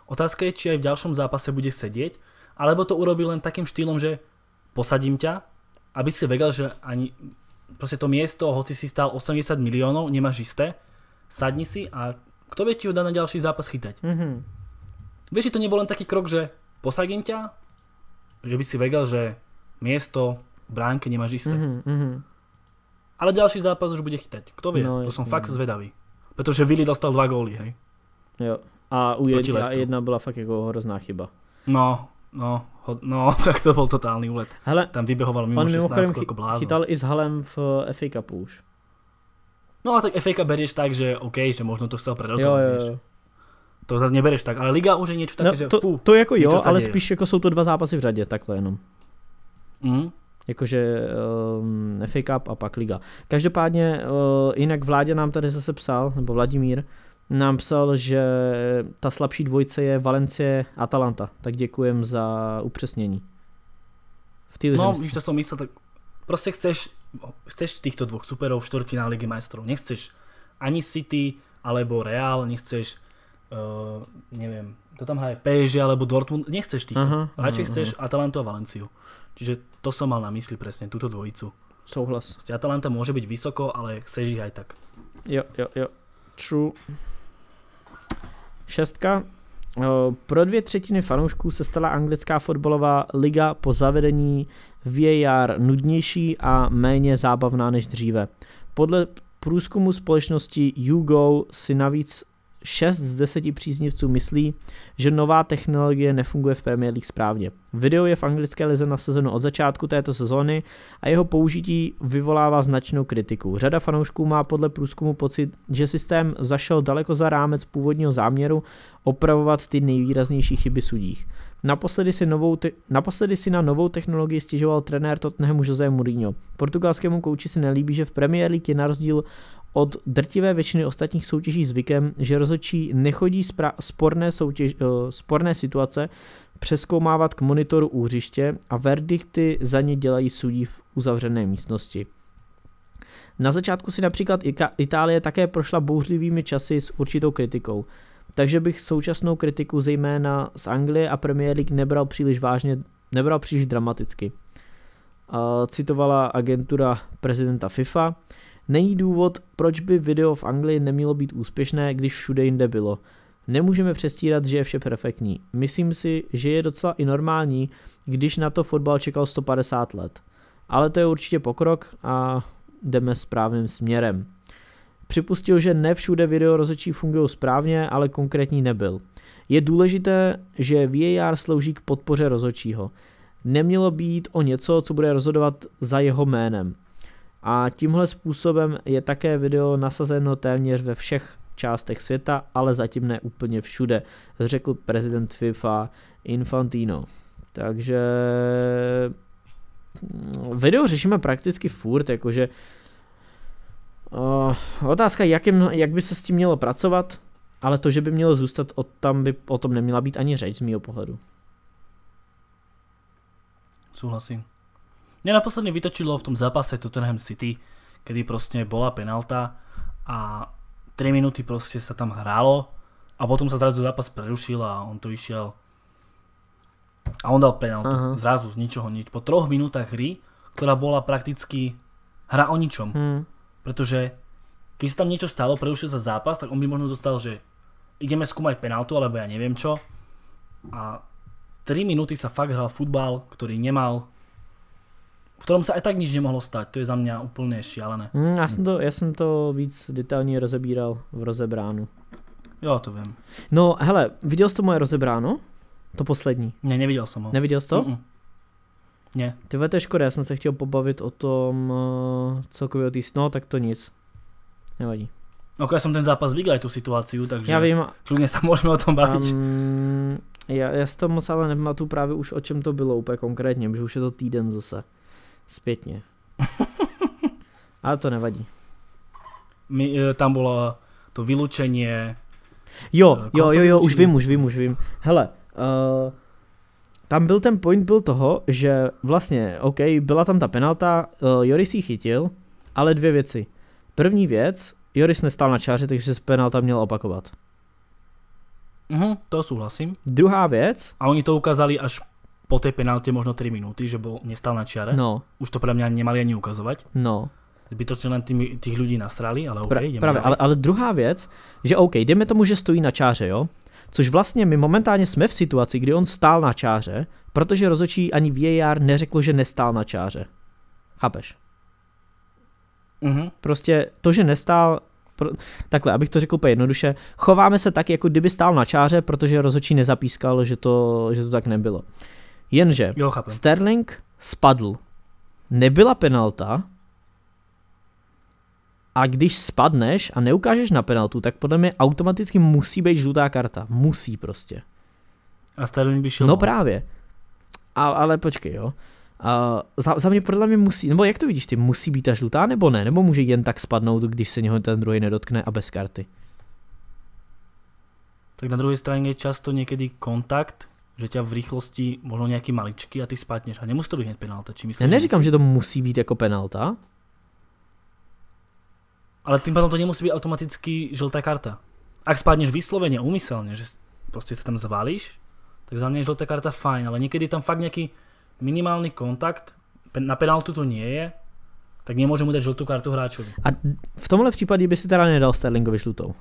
Otázka je, či aj v ďalšom zápase bude sedět, alebo to urobil len takým štýlom, že posadím ťa, aby si vedel, že ani... Proste to miesto, hoci si stál 80 miliónov, nemáš isté, sadni si a kto vie, či ho dá na ďalší zápas chytať. Vieš, že to nebol len taký krok, že posadím ťa, že by si vedel, že miesto v bránke nemáš isté. Ale ďalší zápas už bude chytať, kto vie, no, to som fakt zvedavý. Pretože Willy dostal 2 góly, hej. Jo, a u jedna byla fakt jako hrozná chyba. No, tak to byl totální úlet. Hele, tam vybehoval mimo 16 jako blázon. Chytal i s Halem v FA Cupu už. No a tak FA Cup berieš tak, že OK, že možno to chcel predrotovať. To zase nebereš tak, ale liga už je niečo také, no, že fú. To jako jo, ale spíš jako jsou to dva zápasy v řadě, takhle jenom. jakože FA Cup a pak liga. Každopádně jinak Vládě nám tady zase psal, nebo Vladimír, nám psal, že ta slabší dvojce je Valencie a Atalanta, tak děkujem za upřesnění. No, víš, to som myslel, tak proste chceš týchto dvoch superov v štvrtfinále Ligy majstrov. Nechceš ani City, alebo Real, nechceš, neviem, to tam hraje PSG, alebo Dortmund, nechceš týchto. Radšej chceš Atalantu a Valenciu. Čiže to som mal na mysli presne, túto dvojicu. Souhlas. Atalanta môže byť vysoko, ale chceš ich aj tak. Jo. True. Šestka. Pro 2/3 fanoušků se stala anglická fotbalová liga po zavedení VAR nudnější a méně zábavná než dříve. Podle průzkumu společnosti YouGo si navíc 6 z 10 příznivců myslí, že nová technologie nefunguje v Premier League správně. Video je v anglické lize nasazeno od začátku této sezóny a jeho použití vyvolává značnou kritiku. Řada fanoušků má podle průzkumu pocit, že systém zašel daleko za rámec původního záměru opravovat ty nejvýraznější chyby sudích. Naposledy si na novou technologii stěžoval trenér Tottenhamu José Mourinho. Portugalskému kouči se nelíbí, že v Premier League je na rozdíl od drtivé většiny ostatních soutěží zvykem, že rozhodčí nechodí sporné situace přezkoumávat k monitoru úhřiště a verdikty za ně dělají sudí v uzavřené místnosti. Na začátku si například Itálie také prošla bouřlivými časy s určitou kritikou, takže bych současnou kritiku zejména z Anglie a Premier League nebral příliš vážně, nebral příliš dramaticky. Citovala agentura prezidenta FIFA. Není důvod, proč by video v Anglii nemělo být úspěšné, když všude jinde bylo. Nemůžeme přestírat, že je vše perfektní. Myslím si, že je docela i normální, když na to fotbal čekal 150 let. Ale to je určitě pokrok a jdeme správným směrem. Připustil, že ne všude video rozhodčí fungují správně, ale konkrétní nebyl. Je důležité, že VAR slouží k podpoře rozhodčího. Nemělo být o něco, co bude rozhodovat za jeho jménem. A tímhle způsobem je také video nasazeno téměř ve všech částech světa, ale zatím ne úplně všude, řekl prezident FIFA Infantino. Takže video řešíme prakticky furt, jakože otázka, jak by se s tím mělo pracovat, ale to, že by mělo zůstat, tam by o tom neměla být ani řeč z mýho pohledu. Souhlasím. Mňa naposledne vytočilo v tom zápase Tottenham City, kedy proste bola penalta a 3 minúty proste sa tam hrálo a potom sa zrazu zápas prerušil a on to išiel a on dal penaltu. Aha. Zrazu z ničoho nič. Po 3 minútach hry, ktorá bola prakticky hra o ničom. Pretože keď sa tam niečo stalo, prerušil sa zápas, tak on by možno dostal, že ideme skúmať penaltu, alebo ja neviem čo. A 3 minúty sa fakt hral futbal, ktorý nemal, v ktorom sa aj tak nič nemohlo stať. To je za mňa úplne šialené. Ja som to víc detailně rozebíral v rozebránu. Jo, to viem. No, hele, viděl jsi to moje rozebráno? To poslední. Ne, neviděl jsem ho. Neviděl jsi to? Ne. Tyhle, to je škoda, já jsem se chtěl pobavit o tom celkově o tý sno, tak to nic. Nevadí. Ok, ja som ten zápas vygrál, tu situáciu, takže ja vím, klidně sa môžeme o tom baviť. Já si to moc ale nepamatuju právě už o čem to bylo úplně konkrétně, že už je to týden zase. Spätne. Ale to nevadí. Tam bolo to vylúčenie. Jo, už vím. Hele, tam byl ten point byl toho, že vlastně, OK, byla tam ta penalta, Joris ji chytil, ale dvě věci. První věc, Joris nestál na čáře, takže se penalta měl opakovat. To souhlasím. Druhá věc. A oni to ukázali až po tej penálte možno 3 minúty, že bol nestal na čiare. No. Už to pre mňa nemali ani ukazovať. No. Zbytočne len tých ľudí nasrali, ale OK, ideme. Právě, ale druhá věc, že OK, dejme tomu, že stojí na čáře, jo? Což vlastně my momentálně jsme v situaci, kdy on stál na čáře, protože rozhodčí ani VAR neřeklo, že nestál na čáře. Chápeš? Prostě to, že nestál, takhle, abych to řekl úplně jednoduše, chováme se tak, jako kdyby stál na čáře, protože rozhodčí nezapískal, že to tak nebylo. Jenže Sterling spadl, nebyla penalta a když spadneš a neukážeš na penaltu, tak podle mě automaticky musí být žlutá karta. Musí prostě. A Sterling by šel. No právě. Ale počkej, jo. Za mě podle mě musí, nebo jak to vidíš ty, musí být ta žlutá nebo ne? Nebo může jen tak spadnout, když se něho ten druhý nedotkne a bez karty? Tak na druhej strane je často niekedy kontakt, že ťa v rýchlosti možno nejaký maličky a ty spadneš a nemusí to byť hneď penálta. Či myslíš, ja neříkam, že to musí byť ako penálta. Ale tým pádom to nemusí byť automaticky žltá karta. Ak spadneš vyslovene, úmyselne, že proste sa tam zvalíš, tak za mňa je žltá karta fajn, ale niekedy tam fakt nejaký minimálny kontakt, na penáltu to nie je, tak nemôže mu dať žltú kartu hráčovi. A v tomhle prípade by si teda nedal Sterlingovi žlutú.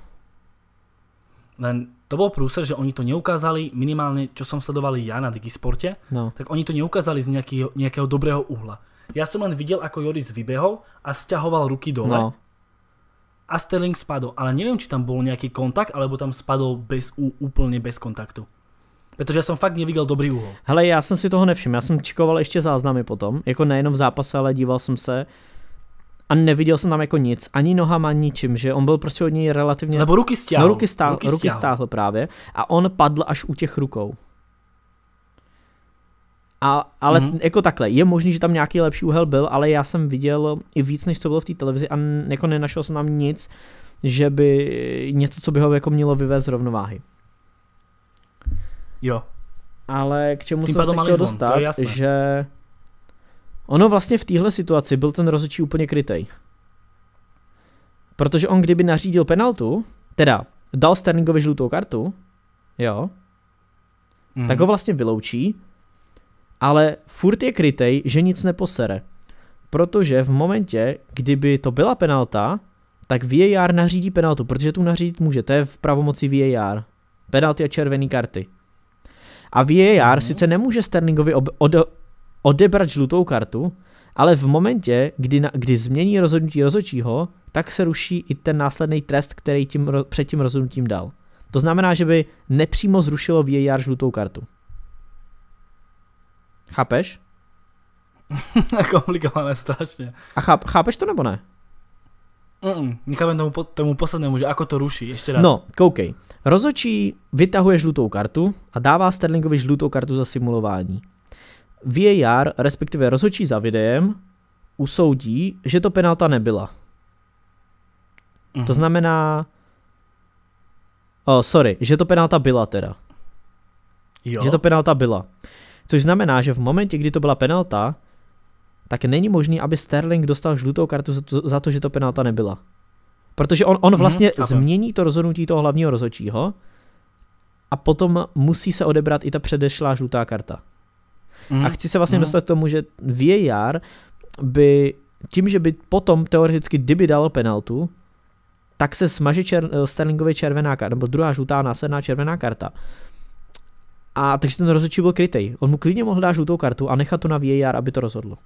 Len to bol prúser, že oni to neukázali, minimálne čo som sledoval ja na Digisporte, no. Tak oni to neukázali z nejakého dobrého uhla. Ja som len videl, ako Joris vybehol a sťahoval ruky dole. No. A Sterling spadol, ale neviem, či tam bol nejaký kontakt, alebo tam spadol úplne bez kontaktu. Pretože ja som fakt nevidel dobrý úhol. Hele, ja som si toho nevšiml, ja som čekoval ešte záznamy potom, jako nejenom v zápase, ale díval som se a neviděl jsem tam jako nic, ani nohama, ničím, že on byl prostě od něj relativně... Nebo ruky stáhl. No, ruky stáhl právě a on padl až u těch rukou. Ale jako takhle, je možný, že tam nějaký lepší úhel byl, ale já jsem viděl i víc, než co bylo v té televizi a jako nenašel jsem tam nic, že by něco, co by ho jako mělo vyvést z rovnováhy. Jo. Ale k čemu jsem se chtěl dostat, že... Ono vlastně v téhle situaci byl ten rozhodčí úplně krytej. Protože on kdyby nařídil penaltu, teda dal Sterlingovi žlutou kartu, jo, tak ho vlastně vyloučí, ale furt je krytej, že nic neposere. Protože v momentě, kdyby to byla penalta, tak VAR nařídí penaltu, protože tu nařídit může, to je v pravomoci VAR. Penalty a červené karty. A VAR sice nemůže Sterlingovi odebrat žlutou kartu, ale v momentě, kdy změní rozhodnutí rozhodčího, tak se ruší i ten následný trest, který před tím rozhodnutím dal. To znamená, že by nepřímo zrušilo VAR žlutou kartu. Chápeš? Komplikované strašně. A chápeš to nebo ne? Necháme tomu poslednému, že ako to ruší, ještě raz. No, koukej. Rozhodčí vytahuje žlutou kartu a dává Sterlingovi žlutou kartu za simulování. VAR, respektive rozhodčí za videem, usoudí, že to penalta nebyla. To znamená... sorry, že to penalta byla teda. Jo. Že to penalta byla. Což znamená, že v momentě, kdy to byla penalta, tak není možný, aby Sterling dostal žlutou kartu za to, že to penalta nebyla. Protože on vlastně změní to rozhodnutí toho hlavního rozhodčího a potom musí se odebrat i ta předešlá žlutá karta. A chci se vlastně dostat k tomu, že VAR by tím, že by potom teoreticky, kdyby dalo penaltu, tak se smaže Sterlingově červená karta, nebo druhá žlutá následná červená karta. A takže ten rozhodčí byl krytej. On mu klidně mohl dát žlutou kartu a nechat to na VAR, aby to rozhodlo.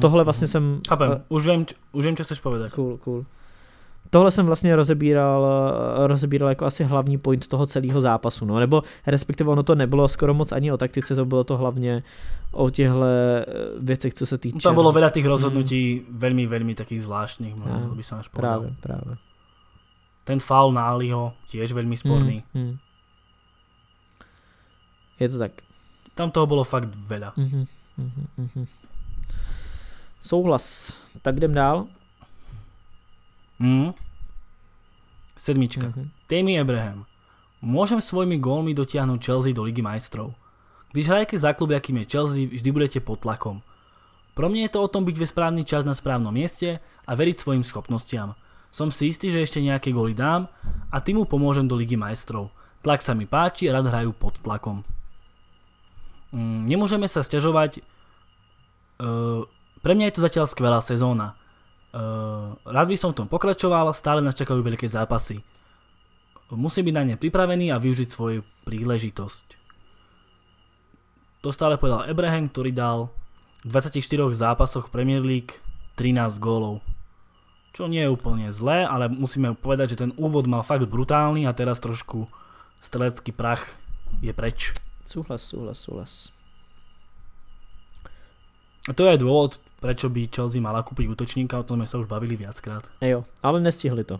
Tohle vlastně jsem... Chápem, už vím, co chceš povedať. Cool. Tohle jsem vlastně rozebíral jako asi hlavní point toho celého zápasu, no, nebo respektive ono to nebylo skoro moc ani o taktice, to bylo to hlavně o těchto věcech, co se týče. Tam bylo veľa těch rozhodnutí velmi, velmi takých zvláštních, by som až povedal. Právě. Ten faul Náliho tiež velmi sporný. Je to tak. Tam toho bylo fakt veľa. Souhlas. Tak jdem dál. Sedmička. Tammy Abraham. Môžem svojimi gólmi dotiahnuť Chelsea do Ligy majstrov. Když hrajete za klub, akým je Chelsea, vždy budete pod tlakom. Pro mňa je to o tom byť ve správny čas na správnom mieste a veriť svojim schopnostiam. Som si istý, že ešte nejaké góly dám a týmu pomôžem do Ligy majstrov. Tlak sa mi páči, rád hrajú pod tlakom. Nemôžeme sa sťažovať. Pre mňa je to zatiaľ skvelá sezóna. Rád by som v tom pokračoval, stále nás čakajú veľké zápasy. Musím byť na ne pripravený a využiť svoju príležitosť. To stále povedal Abraham, ktorý dal v 24 zápasoch Premier League 13 gólov. Čo nie je úplne zlé, ale musíme povedať, že ten úvod mal fakt brutálny a teraz trošku strelecký prach je preč. Súhlas. A to je aj dôvod, prečo by Chelsea mala kúpiť útočníka, o tom sme sa už bavili viackrát. Jo, ale nestihli to.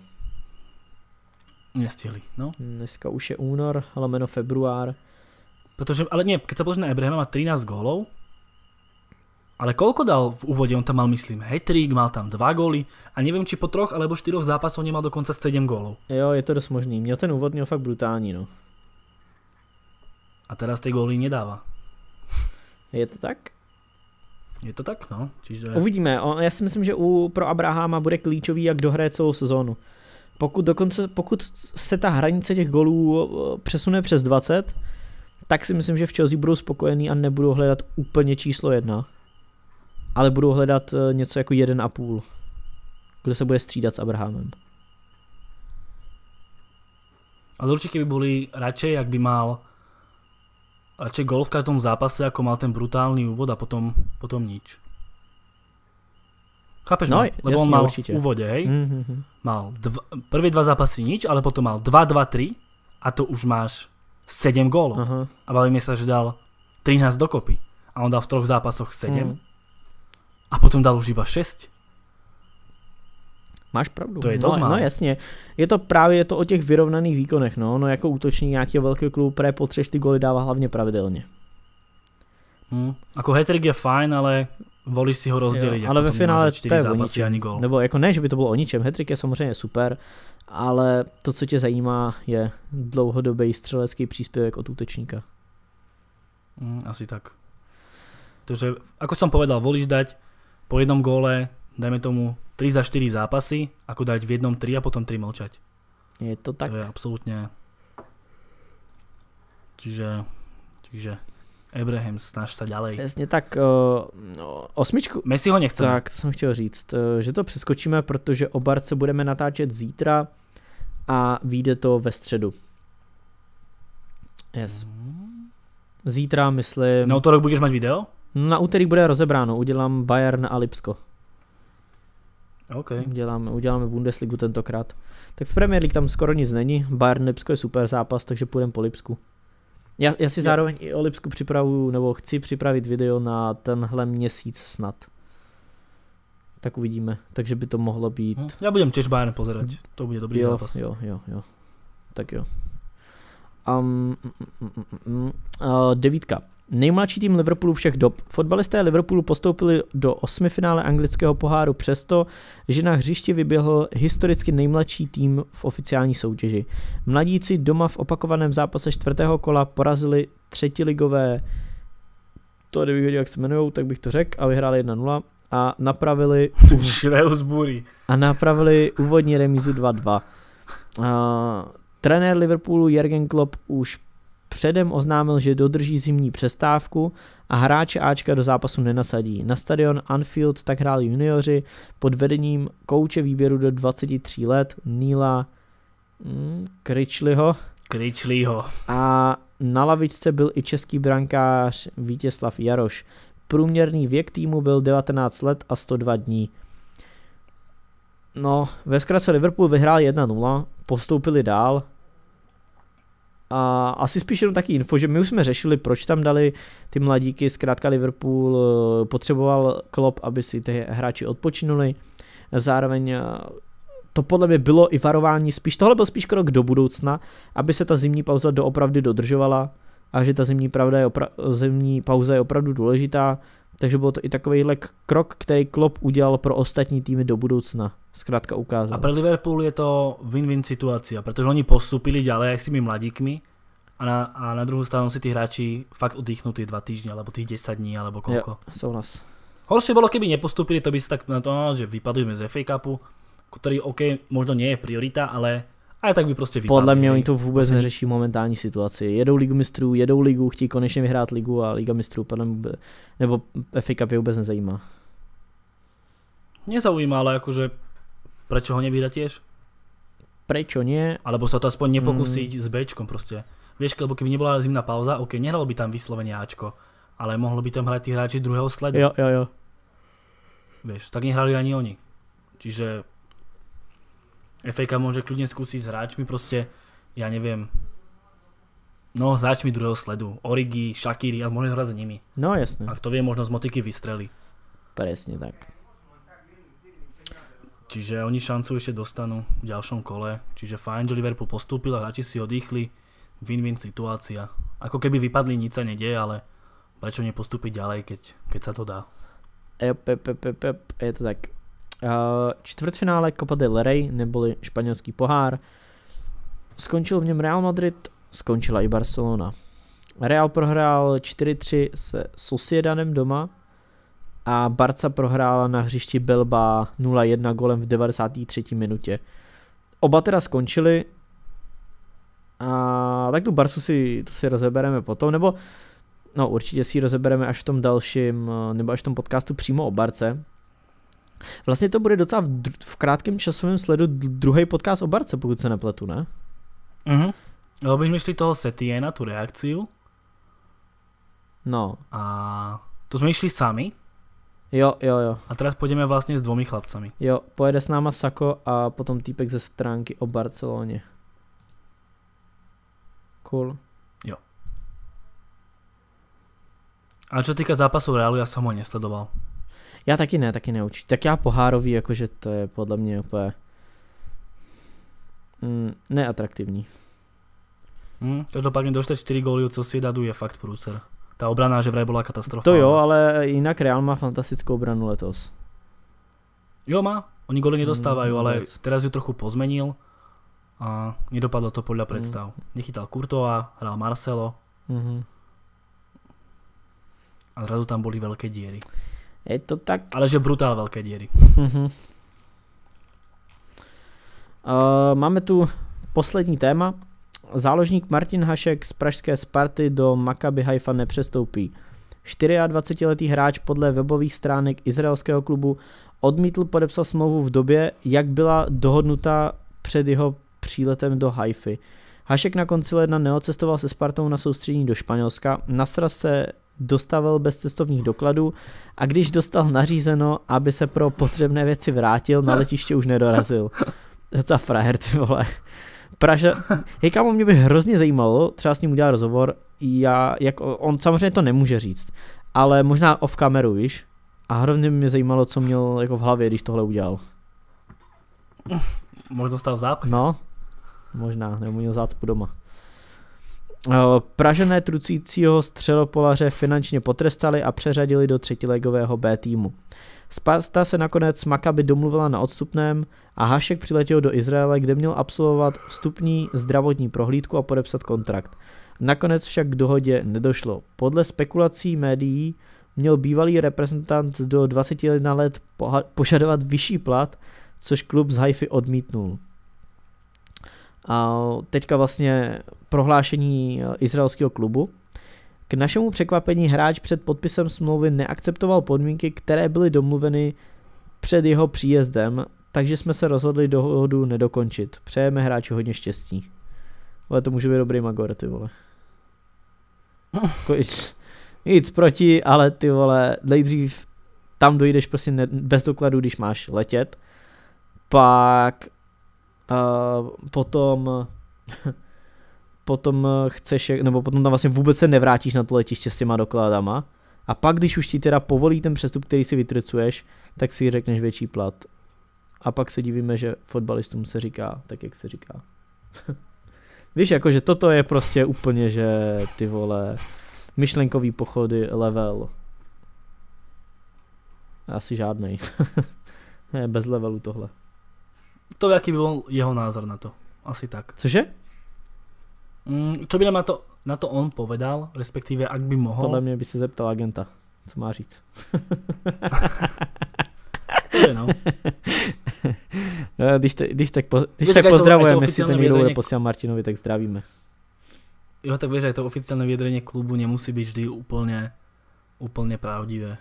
Nestihli, no. Dneska už je únor, lomeno február. Pretože, ale nie, keď sa pozrieš na Abrahama, má 13 gólov. Ale koľko dal v úvode? On tam mal, myslím, hat-trick, mal tam 2 góly a neviem, či po 3 alebo 4 zápasov nemal dokonca 7 gólov. Jo, je to dosť možný. Mňa ten úvod měl fakt brutální, no. A teraz tie góly nedává. Je to tak? Je to tak, no. Čiže... Uvidíme. Já si myslím, že pro Abrahama bude klíčový, jak dohraje celou sezónu. Pokud se ta hranice těch golů přesune přes 20, tak si myslím, že v Chelsea budou spokojení a nebudou hledat úplně číslo 1. Ale budou hledat něco jako 1,5. Kdo se bude střídat s Abrahamem. Ale určitě by byli radšej, jak by mal radšej gol v každém zápase, jako mal ten brutální úvod a potom nič. Chápeš, no, lebo on mal určitě. V úvode, hej, mal prvé 2 zápasy nič, ale potom mal 2, 3 a to už máš 7 gólov. A bavíme sa, že dal 13 dokopy a on dal v 3 zápasoch 7 a potom dal už iba 6. Máš pravdu. To je dost málo. No jasně. Je to právě to o těch vyrovnaných výkonech. No jako útočník nějakého velkého klubu právě potřebuješ ty góly dává hlavně pravidelně. Ako hat-trick je fajn, ale volíš si ho rozdělit. Ale ve finále to je o ničem. Nebo jako ne, že by to bylo o ničem. Hat-trick je samozřejmě super, ale to, co tě zajímá, je dlouhodobý střelecký příspěvek od útočníka. Asi tak. Takže, ako som povedal, volíš dať po jednom góle, dajme tomu 3 za 4 zápasy, ako dať v jednom 3 a potom 3 mlčať. Je to tak. To je absolútne... Čiže... Abraham, snaž sa ďalej. Jasně, tak no, 8. Messi ho nechceme. Tak, to jsem chtěl říct, že to přeskočíme, protože o Barce budeme natáčet zítra a vyjde to ve středu. Yes. Zítra, myslím... Na útorok budeš mať video? Na úterý bude rozebráno, udělám Bayern a Lipsko. Okay. Uděláme Bundesligu tentokrát. Tak v Premier League tam skoro nic není, Bayern Lipsko je super zápas, takže půjdeme po Lipsku. Já si zároveň i o Lipsku připravuju, nebo chci připravit video na tenhle měsíc snad. Tak uvidíme, takže by to mohlo být... Já budem těž Bayern pozerať, to bude dobrý zápas. Jo. Tak jo. 9. Nejmladší tým Liverpoolu všech dob. Fotbalisté Liverpoolu postoupili do 8. finále anglického poháru přesto, že na hřišti vyběhl historicky nejmladší tým v oficiální soutěži. Mladíci doma v opakovaném zápase 4. kola porazili 3. ligové, to je nevyhodil, jak se jmenujou, tak bych to řekl, a vyhráli 1-0 a napravili úvodní remízu 2-2. Trenér Liverpoolu Jürgen Klopp už předem oznámil, že dodrží zimní přestávku a hráče Ačka do zápasu nenasadí. Na stadion Anfield tak hráli junioři pod vedením kouče výběru do 23 let Neila Critchleyho a na lavičce byl i český brankář Vítězslav Jaroš. Průměrný věk týmu byl 19 let a 102 dní. No, ve zkratce Liverpool vyhráli 1-0, postoupili dál. A asi spíš jenom taky info, že my už jsme řešili, proč tam dali ty mladíky, zkrátka Liverpool potřeboval Klopp, aby si ty hráči odpočinuli. Zároveň to podle mě bylo i varování spíš, tohle byl spíš krok do budoucna, aby se ta zimní pauza doopravdy dodržovala a že ta zimní pauza je opravdu důležitá, takže bylo to i takovýhle krok, který Klopp udělal pro ostatní týmy do budoucna. Zkrátka ukázal. A pre Liverpool je to win-win situácia, pretože oni postúpili ďalej aj s tými mladíkmi a na druhú stranu si tí hráči fakt oddychnú tie 2 týždne, alebo tých 10 dní, alebo koľko. Jo, horšie bolo, keby nepostúpili, to by si tak na to, že vypadli sme z FA Cupu, ktorý OK, možno nie je priorita, ale aj tak by proste vypadli. Podľa mňa oni to vôbec neřeší momentální situácie. Jedou Ligu mistrů, chtí konečne vyhrát Ligu a Liga mistrů podľa mňa, nebo FA Cup je vôbec nezajímá. Nezaujíma, ale akože prečo ho nevyhra tiež? Prečo nie? Alebo sa to aspoň nepokúsiť s Bčkom proste. Vieš, lebo keby nebola zimná pauza, ok, nehralo by tam vyslovene Ačko, ale mohlo by tam hrať tí hráči druhého sledu. Jo. Vieš, tak nehrali ani oni. Čiže FAK môže kľudne skúsiť s hráčmi proste, ja neviem, no s hráčmi druhého sledu. Origi, Shaqiri a možno hrať s nimi. No jasne. A kto vie, možno z motiky vystreli. Presne tak. Čiže oni šancu ešte dostanú v ďalšom kole. Čiže fajn, že Liverpool postúpil a hráči si odýchli. Win-win situácia. ako keby vypadli, nič sa nedie, ale prečo nepostúpiť ďalej, keď sa to dá. Je to tak. Čtvrtfinále Copa del Rey, neboli španielský pohár. Skončil v něm Real Madrid, skončila i Barcelona. Real prohrál 4-3 se Sociedanem doma a Barca prohrála na hřišti Bilba 0-1 golem v 93. minutě. Oba teda skončili a tak tu Barsu si rozebereme potom, nebo no určitě si ji rozebereme až v tom dalším, nebo až v tom podcastu přímo o Barce. Vlastně to bude docela v krátkém časovém sledu druhý podcast o Barce, pokud se nepletu, ne? Lebo bych myšli toho Setiena, tu reakciu. No. A to jsme išli sami. Jo. A teraz půjdeme vlastně s dvomi chlapcami. Jo, pojede s náma Sako a potom týpek ze stránky o Barceloně. Cool. Jo. A čo týka zápasu Realu, já jsem ho nesledoval. Já taky ne určitě. Tak já pohárový, jakože to je podle mě úplně neatraktivní. Každopádně došli 4 góly od Sociedadu je fakt průser. Ta obrana, že vraj byla katastrofa. To jo, ale jinak Real má fantastickou obranu letos. Jo má, oni góly nedostávají, ale teraz ju trochu pozmenil a nedopadlo to podle představ. Nechytal Courtois, hrál Marcelo a zrazu tam byly velké díry. Je to tak. Ale že brutál velké díry. Máme tu poslední téma. Záložník Martin Hašek z pražské Sparty do Maccabi Haifa nepřestoupí. 24-letý hráč podle webových stránek izraelského klubu odmítl podepsat smlouvu v době, jak byla dohodnuta před jeho příletem do Haify. Hašek na konci ledna neodcestoval se Spartou na soustředění do Španělska, na sraz se dostavil bez cestovních dokladů a když dostal nařízeno, aby se pro potřebné věci vrátil, na letiště už nedorazil. Docela frajer, ty vole. Hej kámo, mě by hrozně zajímalo, třeba s ním udělal rozhovor, on samozřejmě to nemůže říct, ale možná off kameru, víš? A hrozně by mě zajímalo, co měl jako v hlavě, když tohle udělal. Možná stál zápach. No, možná, nebo měl zácpu doma. Pražené trucícího střelopolaře finančně potrestali a přeřadili do třetiligového B týmu. Sparta se nakonec s Maccabi domluvila na odstupném a Hašek přiletěl do Izraele, kde měl absolvovat vstupní zdravotní prohlídku a podepsat kontrakt. Nakonec však k dohodě nedošlo. Podle spekulací médií měl bývalý reprezentant do 21 let požadovat vyšší plat, což klub z Haify odmítnul. A teďka vlastně prohlášení izraelského klubu. K našemu překvapení hráč před podpisem smlouvy neakceptoval podmínky, které byly domluveny před jeho příjezdem, takže jsme se rozhodli dohodu nedokončit. Přejeme hráči hodně štěstí. Ale to může být dobrý magor, ty vole. Nic proti, ale ty vole, nejdřív tam dojdeš prostě bez dokladu, když máš letět. Pak potom chceš, nebo potom tam vlastně vůbec se nevrátíš na to letiště s těma dokladama a pak když už ti teda povolí ten přestup, který si vytrcuješ, tak si řekneš větší plat a pak se divíme, že fotbalistům se říká tak, jak se říká. Víš, jakože toto je prostě úplně, že ty vole myšlenkový pochody level asi žádnej. Ne, bez levelu tohle. To jaký byl jeho názor na to, asi tak. Cože? Čo by nám na to on povedal, respektíve ak by mohol? Podle mě by se zeptal agenta, co má říct. No. Když tak pozdravujeme, jestli to někdo bude posílat Martinovi, tak zdravíme. Jo, tak vieš, aj to oficiálne vyjadrenie klubu nemusí byť vždy úplne pravdivé.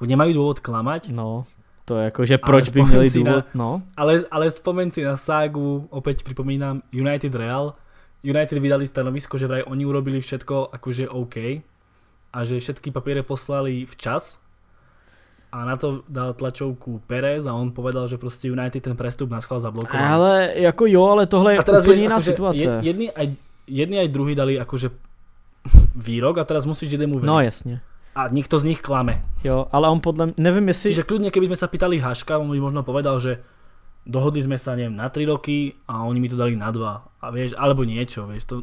Nemajú dôvod klamať. No. To jakože proč by měli důvod, no. Ale vzpomeň si na ságu, opět připomínám, United Real. United vydali stanovisko, že vraj oni urobili všetko akože OK a že všetky papíry poslali včas a na to dal tlačovku Perez a on povedal, že prostě United ten prestup naschvál zablokoval. Ale jako jo, ale tohle je úplně jiná situace. Jedni aj druhý dali akože výrok a teraz musíš jednemu veriť. No jasně. A nikto z nich klame. Jo, ale on podle mě, nevím jestli... Čiže klidně, keby jsme se pýtali Haška, on by možno povedal, že dohodli sme sa, neviem, na 3 roky a oni mi to dali na 2. A vieš, alebo niečo, vieš. To...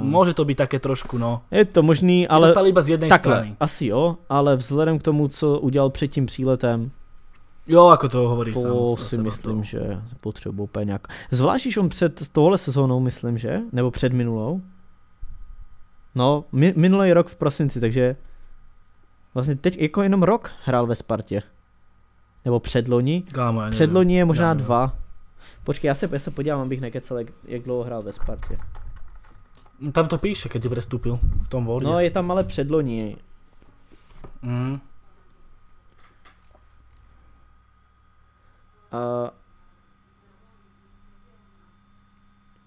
Môže to byť také trošku, no. Je to možný, ale... Dostali iba z jednej strany. Asi jo, ale vzhledem k tomu, co udělal před tím příletem. Jo, ako to hovoríš sám. To si myslím, že potřebuji peňák. Zvlášť on před tohle sezónou, myslím, že? Nebo před minulou? No, minulý rok v prosinci, takže... Vlastně teď jako jenom rok hrál ve Spartě. Nebo předloni. Předloni je možná dva. Počkej, já se podívám, abych nekecal, jak dlouho hrál ve Spartě. Tam to píše, keď je prestúpil v tom Wordě. No, je tam ale předloni. Mm. A...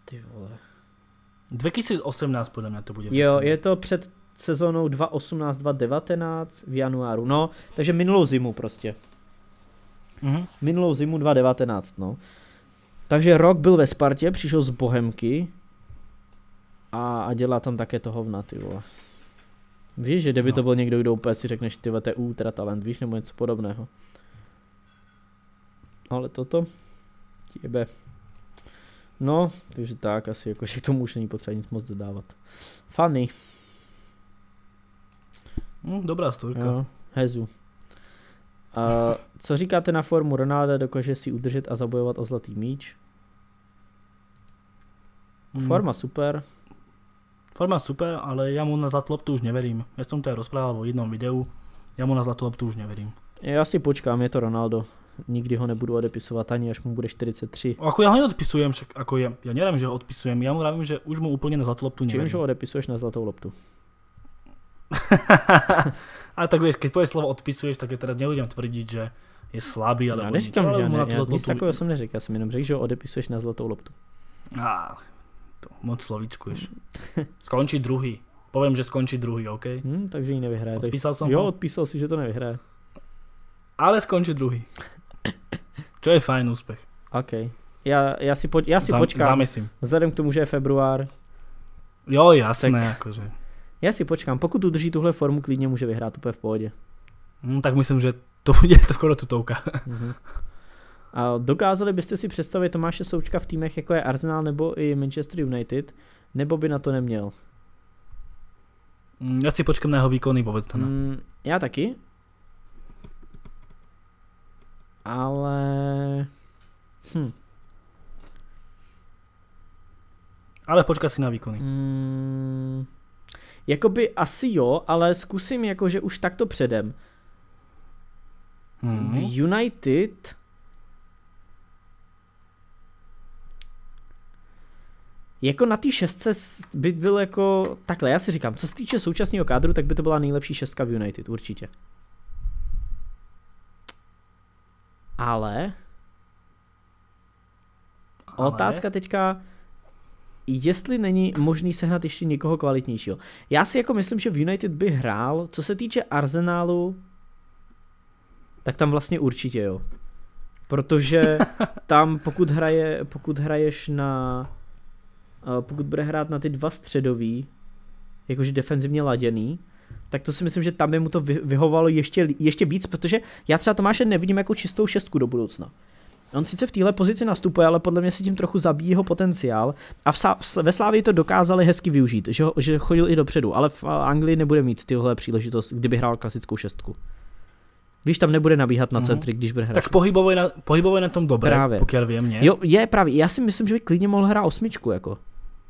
Ty vole. 2018 podle mě to bude. Jo, je to před sezónou 2018-2019 v januáru. No, takže minulou zimu prostě. Mm-hmm. Minulou zimu 2019, no. Takže rok byl ve Spartě, přišel z Bohemky a dělá tam také to hovna, ty vole. Víš, že kdyby to byl někdo, kdo úplně si řekneš, ty vole, to je ultra talent, víš, nebo něco podobného. Ale toto, těbe. No, takže tak, asi jakože k tomu už není potřeba nic moc dodávat. Funny. Dobrá stojka. Hezu. Co říkáte na formu Ronalda, dokáže si udržet a zabojovat o zlatý míč? Forma super. Forma super, ale já mu na zlatou loptu už neverím. Já jsem to rozprával v jednom videu, já mu na zlatou loptu už neverím. Já si počkám, je to Ronaldo. Nikdy ho nebudu odepisovat ani až mu bude 43. Ako ja ho neodpisujem, však ako je. Ja neviem, že ho odpisujem, ja mu vravím, že už mu úplne na zlatú loptu neviem. Čím, že ho odepisuješ na zlatú loptu? Ale tak vieš, keď povieš slovo odpisuješ, tak ja teraz nebudem tvrdiť, že je slabý, ale... Ja neříkam, že ja nic takového som neřekl, ja som jenom řekl, že ho odepisuješ na zlatou loptu. Á, to moc slovíčkuješ. Skončí druhý. Poviem, že skončí druhý, OK? Takže ji nevyhraje. Odpísal som ho? Jo, odpísal si, že to nevyhraje. Ale skončí druhý. Čo je fajn úspech. OK. Ja si počkám. Zamesím. Vzhledem k tomu, že je február. Jo, jasné. Akože. Ja si počkám. Pokud udrží tuhle formu, klidně může vyhrát úplně v pohodě. Tak myslím, že to bude takové tutovka. A dokázali byste si představit Tomáše Součka v týmech, jako je Arsenal nebo i Manchester United? Nebo by na to neměl? Ja si počkám na jeho výkony vůbec. Ja taky. Ale... Ale počkaj si na výkony. Jakoby asi jo, ale zkusím jakože už takto předem. V United... Jako na té šestce by byl jako... Takhle, já si říkám, co se týče současného kádru, tak by to byla nejlepší šestka v United, určitě. Ale otázka teďka, jestli není možný sehnat ještě někoho kvalitnějšího. Já si jako myslím, že v United by hrál, co se týče Arsenalu, tak tam vlastně určitě jo. Protože tam pokud hraješ na, pokud bude hrát na ty dva středový, jakože defenzivně laděný, tak to si myslím, že tam by mu to vyhovovalo ještě víc, protože já třeba Tomáše nevidím jako čistou šestku do budoucna. On sice v téhle pozici nastupuje, ale podle mě se tím trochu zabíjí jeho potenciál a ve Slávii to dokázali hezky využít, že chodil i dopředu, ale v Anglii nebude mít tyhle příležitost, kdyby hrál klasickou šestku. Víš, tam nebude nabíhat na centry, když bude hrát. Tak pohybový na tom dobré, právě. Pokud vím, ne? Jo, je právě. Já si myslím, že by klidně mohl hrát osmičku jako.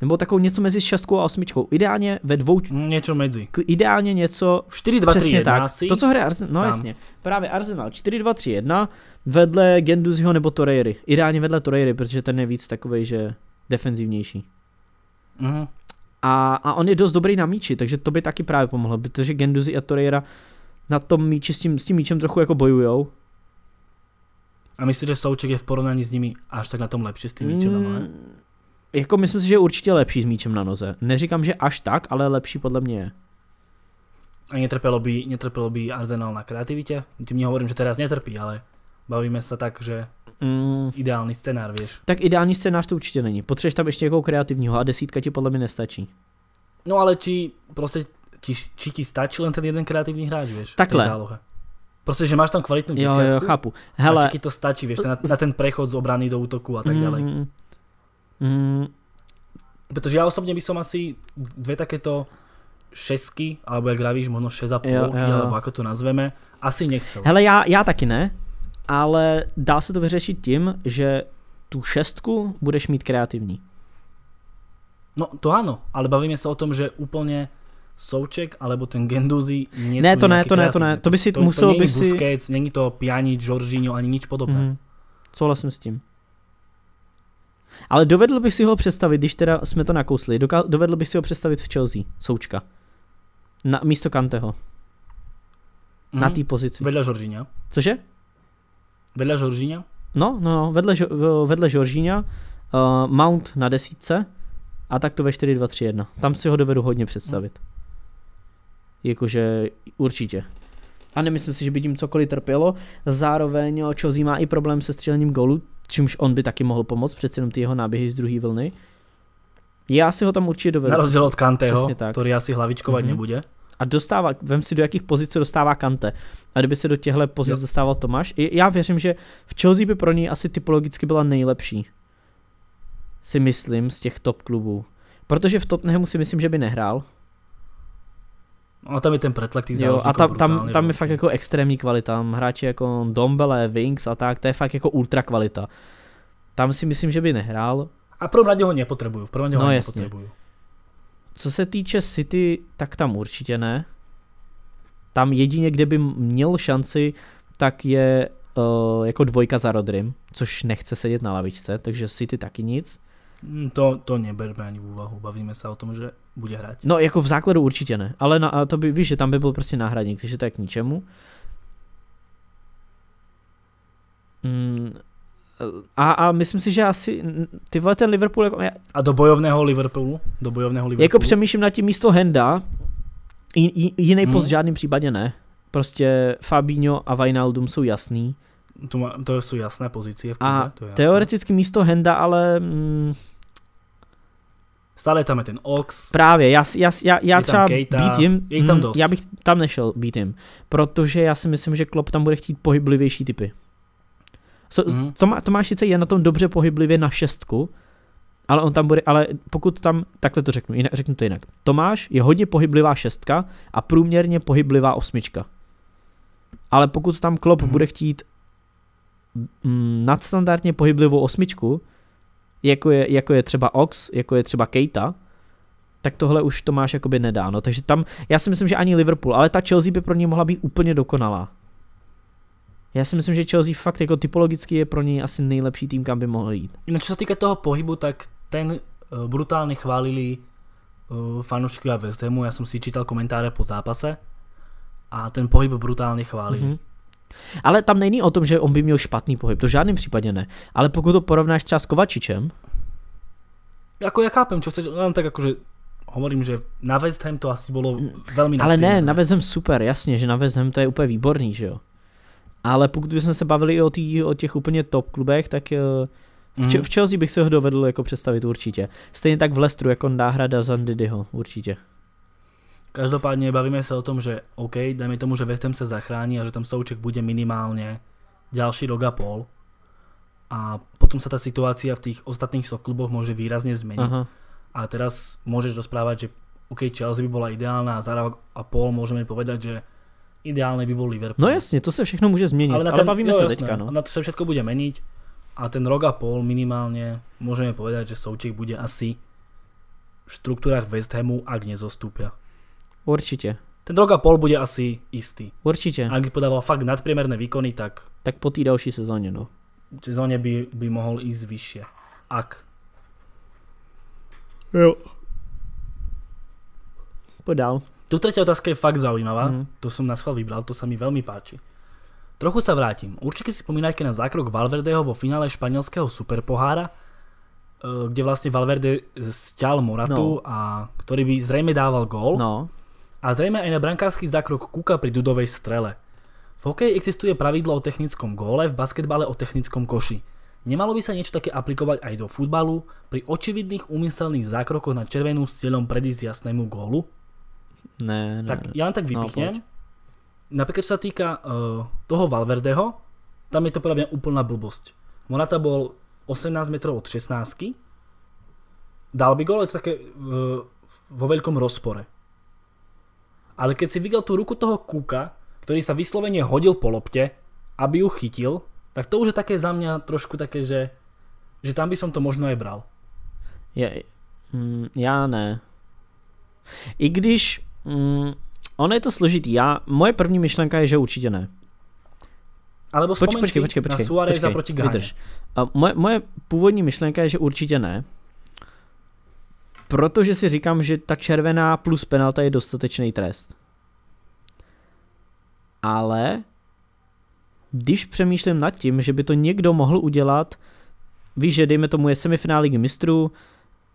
Nebo takovou něco mezi šestkou a osmičkou. Ideálně ve dvou... Něco mezi. Ideálně něco... 4-2-3-1. To, co hraje Arsenal. No tam. Jasně. Právě Arsenal. 4-2-3-1 vedle Genduziho nebo Torejry. Ideálně vedle Torejry, protože ten je víc takovej, že defenzivnější. A on je dost dobrý na míči, takže to by taky právě pomohlo, protože Genduzi a Torejra na tom míči s tím míčem trochu jako bojujou. A myslíš, že Souček je v porovnání s nimi až tak na tom lepší s tím míčem, ne? Jako myslím si, že je určitě lepší s míčem na noze. Neříkám, že až tak, ale lepší podle mě je. A netrpělo by Arsenal na kreativitě? Tím nehovorím, že teraz netrpí, ale bavíme se tak, že ideální scénář, víš. Tak ideální scénář to určitě není. Potřebuješ tam ještě někoho kreativního a 10 ti podle mě nestačí. No ale či prostě ti stačí len ten jeden kreativní hráč, víš? Takhle. Proste, že máš tam kvalitnú desiatku. Jo, chápu. Hele, to stačí, vieš, na ten prechod z obrany do útoku a tak ďalej. Pretože ja osobne by som asi dve takéto šesky, alebo jak gravíš, možno 6,5, alebo ako to nazveme, asi nechcel. Hele, já taky ne, ale dá se to vyřešit tím, že tu šestku budeš mít kreativní. No to ano, ale bavíme se o tom, že úplně Souček alebo ten Gendúzi nie sú nejaké kreatívne. To by si musel... To nie je Busquets, nie je to Pjanic, Jorginho, ani nič podobné. Souhlasím s tím. Ale dovedl bych si ho představit, když teda jsme to nakousli, dovedl bych si ho představit v Chelsea, Součka. Místo Kanteho. Na té pozici. Vedle Jorginha. Cože? Vedle Jorginha? No, vedle Jorginha. Mount na 10 a tak to ve 4-2-3-1. Tam si ho dovedu hodně představit. Jakože určitě. A nemyslím si, že by tím cokoliv trpělo. Zároveň Chelsea má i problém se střílením gólu, čímž on by taky mohl pomoct, přece jenom ty jeho náběhy z druhé vlny. Já si ho tam určitě dovedu. Na rozdíl od Kanteho, který asi hlavičkovat nebude. A dostává, vem si, do jakých pozic dostává Kante. A kdyby se do těchto pozic dostával Tomáš, já věřím, že v Chelsea by pro něj asi typologicky byla nejlepší. Si myslím z těch top klubů. Protože v Tottenhamu si myslím, že by nehrál. No a tam je ten pretlak tých závodníků. A tam je fakt jako extrémní kvalita. Hráči jako Dombele, Winks a tak, to je fakt jako ultra kvalita. Tam si myslím, že by nehrál. A pro mladého ho nepotřebuju. No jasně. Co se týče City, tak tam určitě ne. Tam jedině, kde by měl šanci, tak je jako dvojka za Rodrym, což nechce sedět na lavičce, takže City taky nic. To neberme ani v úvahu, bavíme se o tom, že bude hrát. No jako v základu určitě ne, ale to by, víš, že tam by byl prostě náhradník, takže to je k ničemu. A myslím si, že asi ty vole ten Liverpool... Jako, a do bojovného Liverpoolu? Jako přemýšlím nad tím místo Henda, jiný post v žádném případě ne. Prostě Fabinho a Wijnaldum jsou jasný. To jsou jasné pozice. A teoreticky místo Henda, ale... Stále tam je ten Ox. Právě, já třeba být jim, já bych tam nešel být jim, protože já si myslím, že Klopp tam bude chtít pohyblivější typy. Tomáš sice je na tom dobře pohyblivě na šestku, ale on tam bude, ale pokud tam, takhle to řeknu, řeknu to jinak. Tomáš je hodně pohyblivá šestka a průměrně pohyblivá osmička. Ale pokud tam Klopp bude chtít nadstandardně pohyblivou osmičku, jako je třeba Ox, jako je třeba Keita, tak tohle už Tomáš jakoby nedá. No, takže tam, já si myslím, že ani Liverpool, ale ta Chelsea by pro něj mohla být úplně dokonalá. Já si myslím, že Chelsea fakt jako typologicky je pro něj asi nejlepší tým, kam by mohl jít. No, co se týká toho pohybu, tak ten brutálně chválili fanoušky a West Hamu. Já jsem si čítal komentáře po zápase a ten pohyb brutálně chválili. Ale tam není o tom, že on by měl špatný pohyb, to v žádném případě ne. Ale pokud to porovnáš třeba s Kovačičem... Jako já chápem, čo chceš, len tak jakože... Hovorím, že na West Ham to asi bylo velmi... Ale ne, na West Ham super, jasně, že na West Ham to je úplně výborný, že jo. Ale pokud bychom se bavili o těch úplně top klubech, tak v Chelsea bych se ho dovedl jako představit určitě. Stejně tak v Leicesteru, jako náhrada za Ndidyho, určitě. Každopádně bavíme se o tom, že OK, dáme tomu, že West Ham se zachrání a že tam Souček bude minimálně další rok a pol. A potom se ta situace v těch ostatních klubech může výrazně změnit. A teraz můžeš rozprávat, že OK, Chelsea by byla ideálna a za rok a pol můžeme povedat, že ideálně by byl Liverpool. No jasně, to se všechno může změnit, ale bavíme se teďka. No. Na to se všechno bude měnit a ten rok a pol minimálně můžeme povedat, že Souček bude asi v strukturách West Hamu, ak nezostupia. Určitě. Ten rok a pol bude asi istý. Určitě. A ak podával fakt nadpriemerné výkony, tak... Tak po té další sezóně, no. V sezóně by mohl jít vyššie. Ak. Jo. Podal. Tu tretia otázka je fakt zaujímavá, to som na schvál vybral, to sa mi veľmi páči. Trochu sa vrátim. Určite si spomínajte na zákrok Valverdeho vo finále španielského superpohára, kde vlastne Valverde stial Moratu, a ktorý by zrejme dával gól. No. A zrejme aj na brankársky zákrok Kuka pri Dudovej strele. V hokeji existuje pravidlo o technickom góle, v basketbale o technickom koši. Nemalo by sa niečo také aplikovať aj do futbalu pri očividných úmyselných zákrokoch na červenú s cieľom predísť jasnému gólu? Ne, tak já jen tak vypíchnem, napríklad čo sa týka toho Valverdeho, tam je to podľa mňa úplná blbosť. Morata bol 18 metrov od 16. Dal by gól, je to také vo veľkom rozpore. Ale keď si videl tú ruku toho Kuka, ktorý sa vyslovene hodil po lopte, aby ju chytil, tak to už je také za mňa trošku také, že tam by som to možno aj bral. Já ne. I když ono je to složitý. Moje první myšlenka je, že určitě ne. Alebo vzpomeň si na Suáreza proti Ghane. Moje původní myšlenka je, že určitě ne. Protože si říkám, že ta červená plus penalta je dostatečný trest. Ale když přemýšlím nad tím, že by to někdo mohl udělat, víš, že dejme tomu je semifinále Ligy mistrů,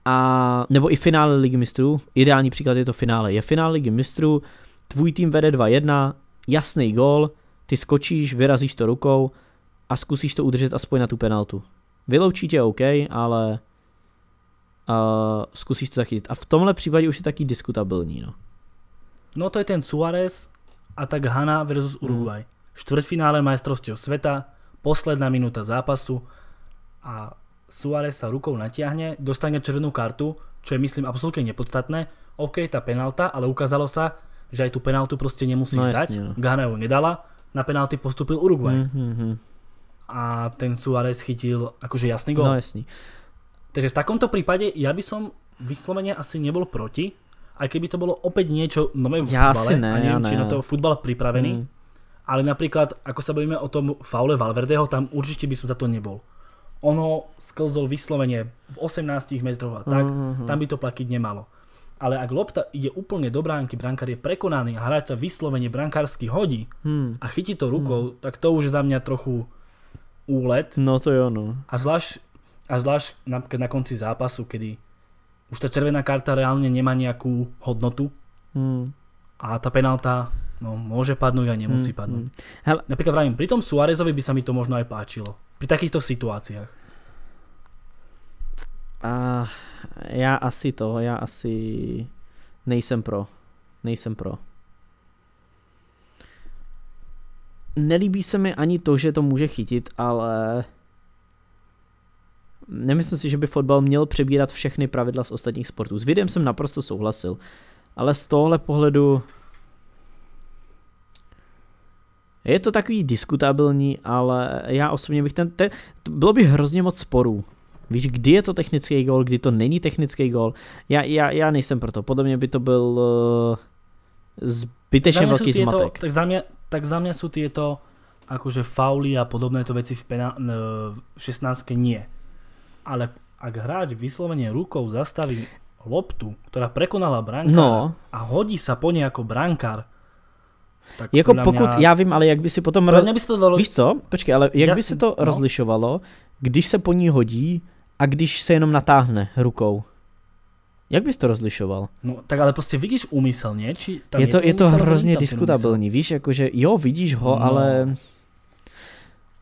a, nebo i finále Ligy mistrů, ideální příklad je to finále, je finále Ligy mistrů, tvůj tým vede 2-1, jasný gól, ty skočíš, vyrazíš to rukou a zkusíš to udržet aspoň na tu penaltu. Vyloučí tě OK, ale zkusíš to zachytit. A v tomhle případě už je taky diskutabilní. No to je ten Suárez a tak Ghana versus Uruguay. Štvrťfinále majstrovstiev sveta, posledná minúta zápasu a Suárez sa rukou natiahne, dostane červenú kartu, čo je myslím absolútne nepodstatné. OK, tá penalta, ale ukázalo sa, že aj tú penaltu proste nemusíš dať. Ghana ju nedala, na penalty postúpil Uruguay. A ten Suárez chytil akože jasný gól. No jasný. Takže v takomto prípade ja by som vyslovene asi nebol proti, aj keby to bolo opäť niečo nové v futbale. A neviem, či na to futbal pripravený. Ale napríklad, ako sa bavíme o tom faule Valverdeho, tam určite by som za to nebol. Ono sklzol vyslovene v 18 metroch a tak, tam by to platiť nemalo. Ale ak lopta ide úplne do bránky, brankár je prekonaný a hráč sa vyslovene brankársky hodí a chytí to rukou, tak to už je za mňa trochu úlet. No to je ono. A zvlášť napríklad na konci zápasu, kedy už tá červená karta reálne nemá nejakú hodnotu a tá penálta môže padnúť a nemusí padnúť. Napríklad vravím, pri tom Suárezovi by sa mi to možno aj páčilo. Pri takýchto situáciách. A já asi nejsem pro. Nejsem pro. Nelíbí se mi ani to, že to může chytit, ale nemyslím si, že by fotbal měl přebírat všechny pravidla z ostatních sportů. S videem jsem naprosto souhlasil, ale z tohohle pohledu je to takový diskutabilní, ale já osobně bych bylo by hrozně moc sporů. Víš, kdy je to technický gól, kdy to není technický gól. Já nejsem proto. Podle mě by to byl zbytečně velký zmatek. Tak za mě jsou tyto akože fauly a podobné to věci v 16 nie. Ale ak hráč vyslovene rukou zastaví loptu, která prekonala brankára a hodí se po něj jako brankár, tak jako pokud, já vím, ale jak by si potom, víš co, počkej, ale jak by se to rozlišovalo, když se po ní hodí a když se jenom natáhne rukou? Jak bys to rozlišoval? No tak ale prostě vidíš úmyslně, či tam je to hrozně diskutabilní, víš, jakože jo, vidíš ho, ale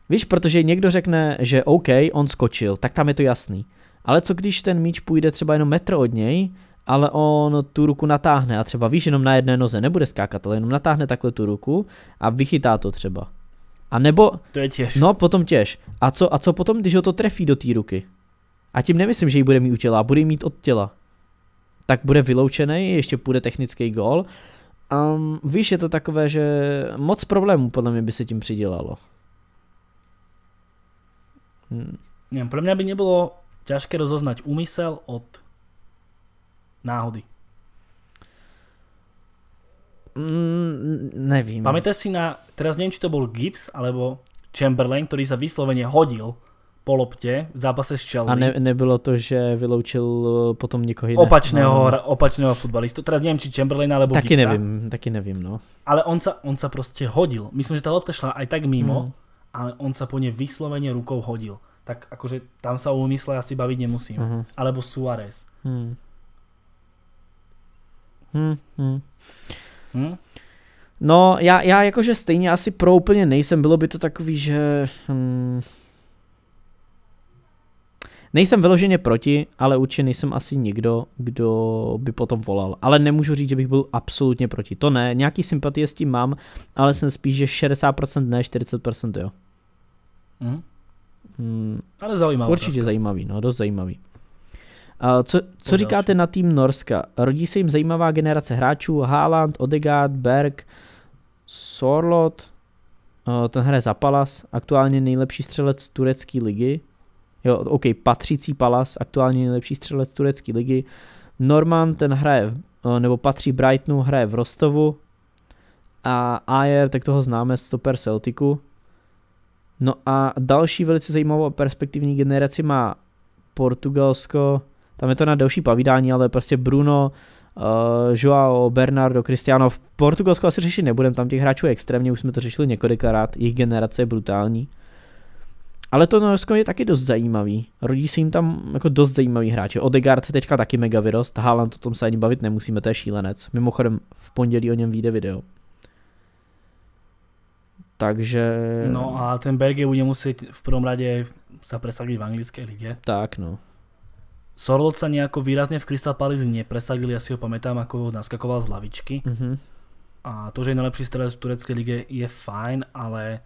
víš, protože někdo řekne, že OK, on skočil, tak tam je to jasný. Ale co když ten míč půjde třeba jenom metr od něj, ale on tu ruku natáhne a třeba víš jenom na jedné noze, nebude skákat, ale jenom natáhne takhle tu ruku a vychytá to třeba. A nebo... To je těž. No potom těž. A co potom, když ho to trefí do té ruky? A tím nemyslím, že ji bude mít u těla, bude ji mít od těla. Tak bude vyloučený, ještě půjde technický gól. Víš, je to takové, že moc problémů podle mě by se tím přidělalo. Pro mě by nebylo těžké rozoznat úmysel od náhody. Nevím. Pamätáš si na, teraz neviem, či to bol Gibbs alebo Chamberlain, ktorý sa vyslovene hodil po lopte v zápase s Chelsea. A nebylo to, že vyloučil potom niekoho iného. Opačného futbalistu. Teraz neviem, či Chamberlain alebo Gibbsa. Taky nevím, no. Ale on sa proste hodil. Myslím, že tá lopta šla aj tak mimo, ale on sa po nej vyslovene rukou hodil. Tak akože tam sa o úmysle asi baviť nemusím. Alebo Suárez. No, já jakože stejně asi pro úplně nejsem, bylo by to takový, že Nejsem vyloženě proti, ale určitě nejsem asi nikdo, kdo by potom volal. Ale nemůžu říct, že bych byl absolutně proti. To ne, nějaký sympatie s tím mám, ale jsem spíš, že 60% ne, 40% jo. Mm. Hmm. Ale zajímavý. Určitě otázka. Zajímavý, no, dost zajímavý. Co říkáte na tým Norska? Rodí se jim zajímavá generace hráčů, Haaland, Odegaard, Berg, Sorlot, ten hraje za Palas, aktuálně nejlepší střelec turecké ligy. Jo, ok, patřící Palas, aktuálně nejlepší střelec turecké ligy. Norman, ten hraje, nebo patří Brightonu, hraje v Rostovu. A Ayer, tak toho známe, stoper Celticu. No a další velice zajímavou a perspektivní generaci má Portugalsko, tam je to na delší pavídání, ale prostě Bruno, João, Bernardo, Cristiano. V Portugalsku asi řešit nebudem, tam těch hráčů je extrémně, už jsme to řešili několikrát, jejich generace je brutální. Ale to Norsko je taky dost zajímavý, rodí se jim tam jako dost zajímavý hráči. Odegaard se teďka taky mega vyrost, Haaland, o tom se ani bavit nemusíme, to je šílenec. Mimochodem v pondělí o něm vyjde video. Takže... No a ten Berg bude musieť v prvom rade sa presadiť v anglickej lige. Tak no. Sorlot sa nejako výrazne v Crystal Palace nepresadil, ja si ho pamätám, ako ho naskakoval z lavičky. A to, že je najlepší strelec v tureckej lige je fajn, ale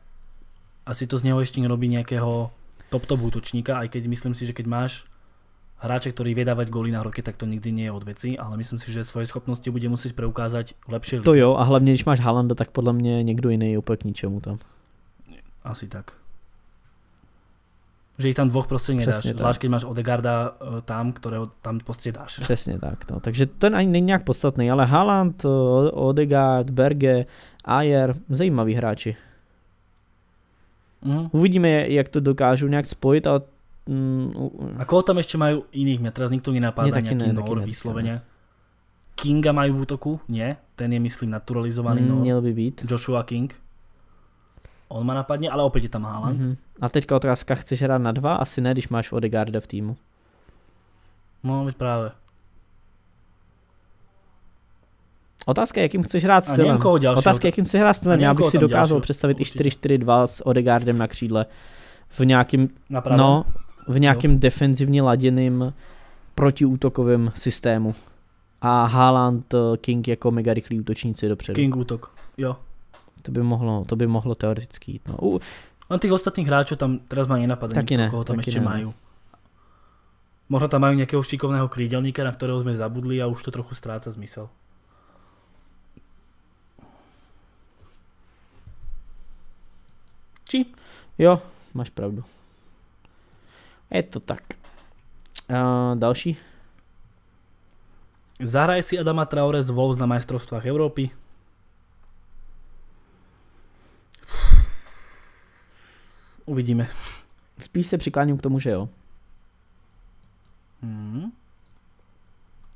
asi to z neho ešte nerobí nejakého top útočníka, aj keď myslím si, že keď máš hráče, ktorý vie dávať góly na hroky, tak to nikdy nie je od veci, ale myslím si, že svoje schopnosti bude musieť preukázať lepšie. To jo, a hlavne, když máš Haalanda, tak podľa mňa niekto iný je úplne k ničemu tam. Asi tak. Že ich tam dvoch proste nedáš, zvlášť keď máš Odegaarda tam, ktorého tam proste dáš. Přesne tak, no. Takže ten ani není nejak podstatný, ale Haaland, Odegaard, Berge, Ayer, zajímaví hráči. Uvidíme, jak to dokážu nejak spojiť, ale a koho tam ešte majú iných? Mňa teraz nikto nenapáda, nejaký Nór vyslovene. Kinga majú v útoku? Nie, ten je myslím naturalizovaný Nór. Měl by být. Joshua King. On má napadne, ale opäť je tam Haaland. A teďka otázka, chceš hrať na dva? Asi ne, když máš Odegaarda v týmu. No, veď práve. Otázka je, jakým chceš hrát stylem. Otázka je, jakým chceš hrát stylem. Já bych si dokázal představit i 4-4-2 s Odegaardem na křídle. V nějakým, no, v nějakém defenzivně laděným protiútokovém systému. A Haaland, King jako mega rychlí útočníci dopředu. King útok, jo. To by mohlo teoreticky jít. No. Len tých ostatných hráčov tam teraz ma nenapadne nikto, ne, koho tam ešte ne. Majú. Možno tam majú nejakého šikovného krídelníka, na ktorého sme zabudli a už to trochu stráca zmysel. Či? Jo. Máš pravdu. Je to tak. Další. Zahraj si Adama Traore z Wolves na majstrovstvách Európy. Uvidíme. Spíš se přikláním k tomu, že jo.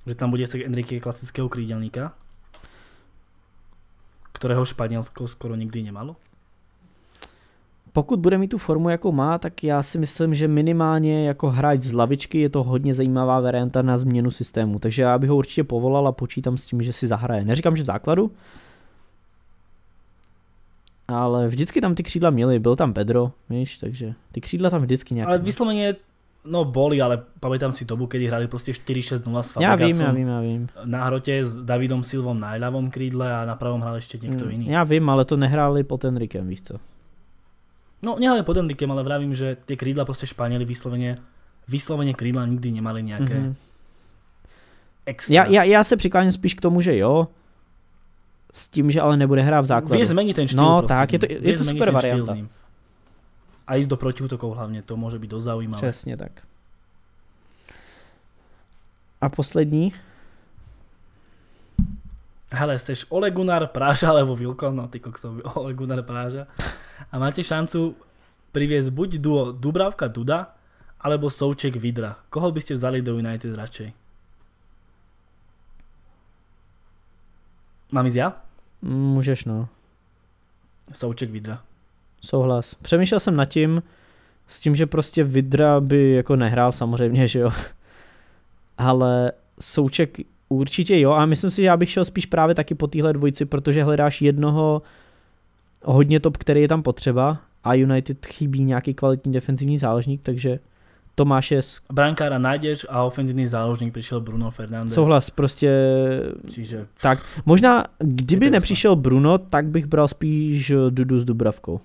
Že tam bude Enrique klasického krídelníka, ktorého Španielsko skoro nikdy nemalo. Pokud bude mít tu formu, jakou má, tak já si myslím, že minimálně jako hráč z lavičky je to hodně zajímavá varianta na změnu systému. Takže já bych ho určitě povolal a počítám s tím, že si zahraje. Neříkám, že v základu, ale vždycky tam ty křídla měly. Byl tam Pedro, víš, takže ty křídla tam vždycky nějak. Ale vysloveně, no boli, ale pamätám si dobu, kedy hrali prostě 4-6-0 s Fabregasom. Já vím. Na hrotě s Davidom Silvom na ľavom krídle a na pravom hrál ještě někdo jiný. Já vím, ale to nehráli pod Enrikem, víš co. No, nehľadne pod Enrikem, ale vravím, že tie krídla proste Španieli vyslovene krídla nikdy nemali nejaké extra. Ja sa prikláňam spíš k tomu, že jo, s tým, že ale nebude hrať v základu. Vieš zmeniť ten štýl proste. No tak, je to super varianta. A ísť do protiútokov hlavne, to môže byť dosť zaujímavé. Přesne tak. A poslední? Hele, chceš Ole Gunnar Práža alebo Wilcon, no ty koksov, Ole Gunnar Práža. A máte šancu priviesť buď duo Dubravka Duda, alebo Souček Vidra. Koho by ste vzali do United radšej? Mám ísť ja? Môžeš, no. Souček Vidra. Souhlas. Přemýšlel jsem nad tím, s tím, že prostě Vidra by jako nehrál samozřejmě, že jo. Ale Souček určitě jo, a myslím si, že já bych šel spíš právě taky po téhle dvojici, protože hledáš jednoho hodně top, který je tam potřeba a United chybí nějaký kvalitní defenzivní záložník, takže Tomáše... Brankára nájdeš a ofenzívny záložník prišiel Bruno Fernandes. Souhlas, prostě... Čiže... Tak, možná, kdyby nepřišel Bruno, tak bych bral spíš Dudu s Dubravkou.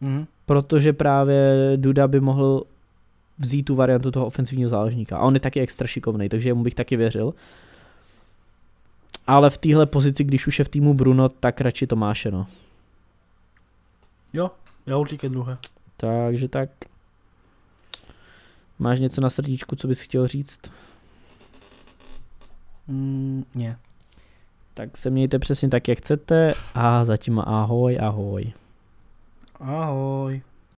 Mm. Protože právě Duda by mohl vzít tu variantu toho ofenzivního záložníka. A on je taky extra šikovnej, takže mu bych taky věřil. Ale v téhle pozici, když už je v týmu Bruno, tak radši Tomáše, no. Jo, já určitě druhé. Takže tak. Máš něco na srdíčku, co bys chtěl říct? Ne. Tak se mějte přesně tak, jak chcete a zatím ahoj, ahoj. Ahoj.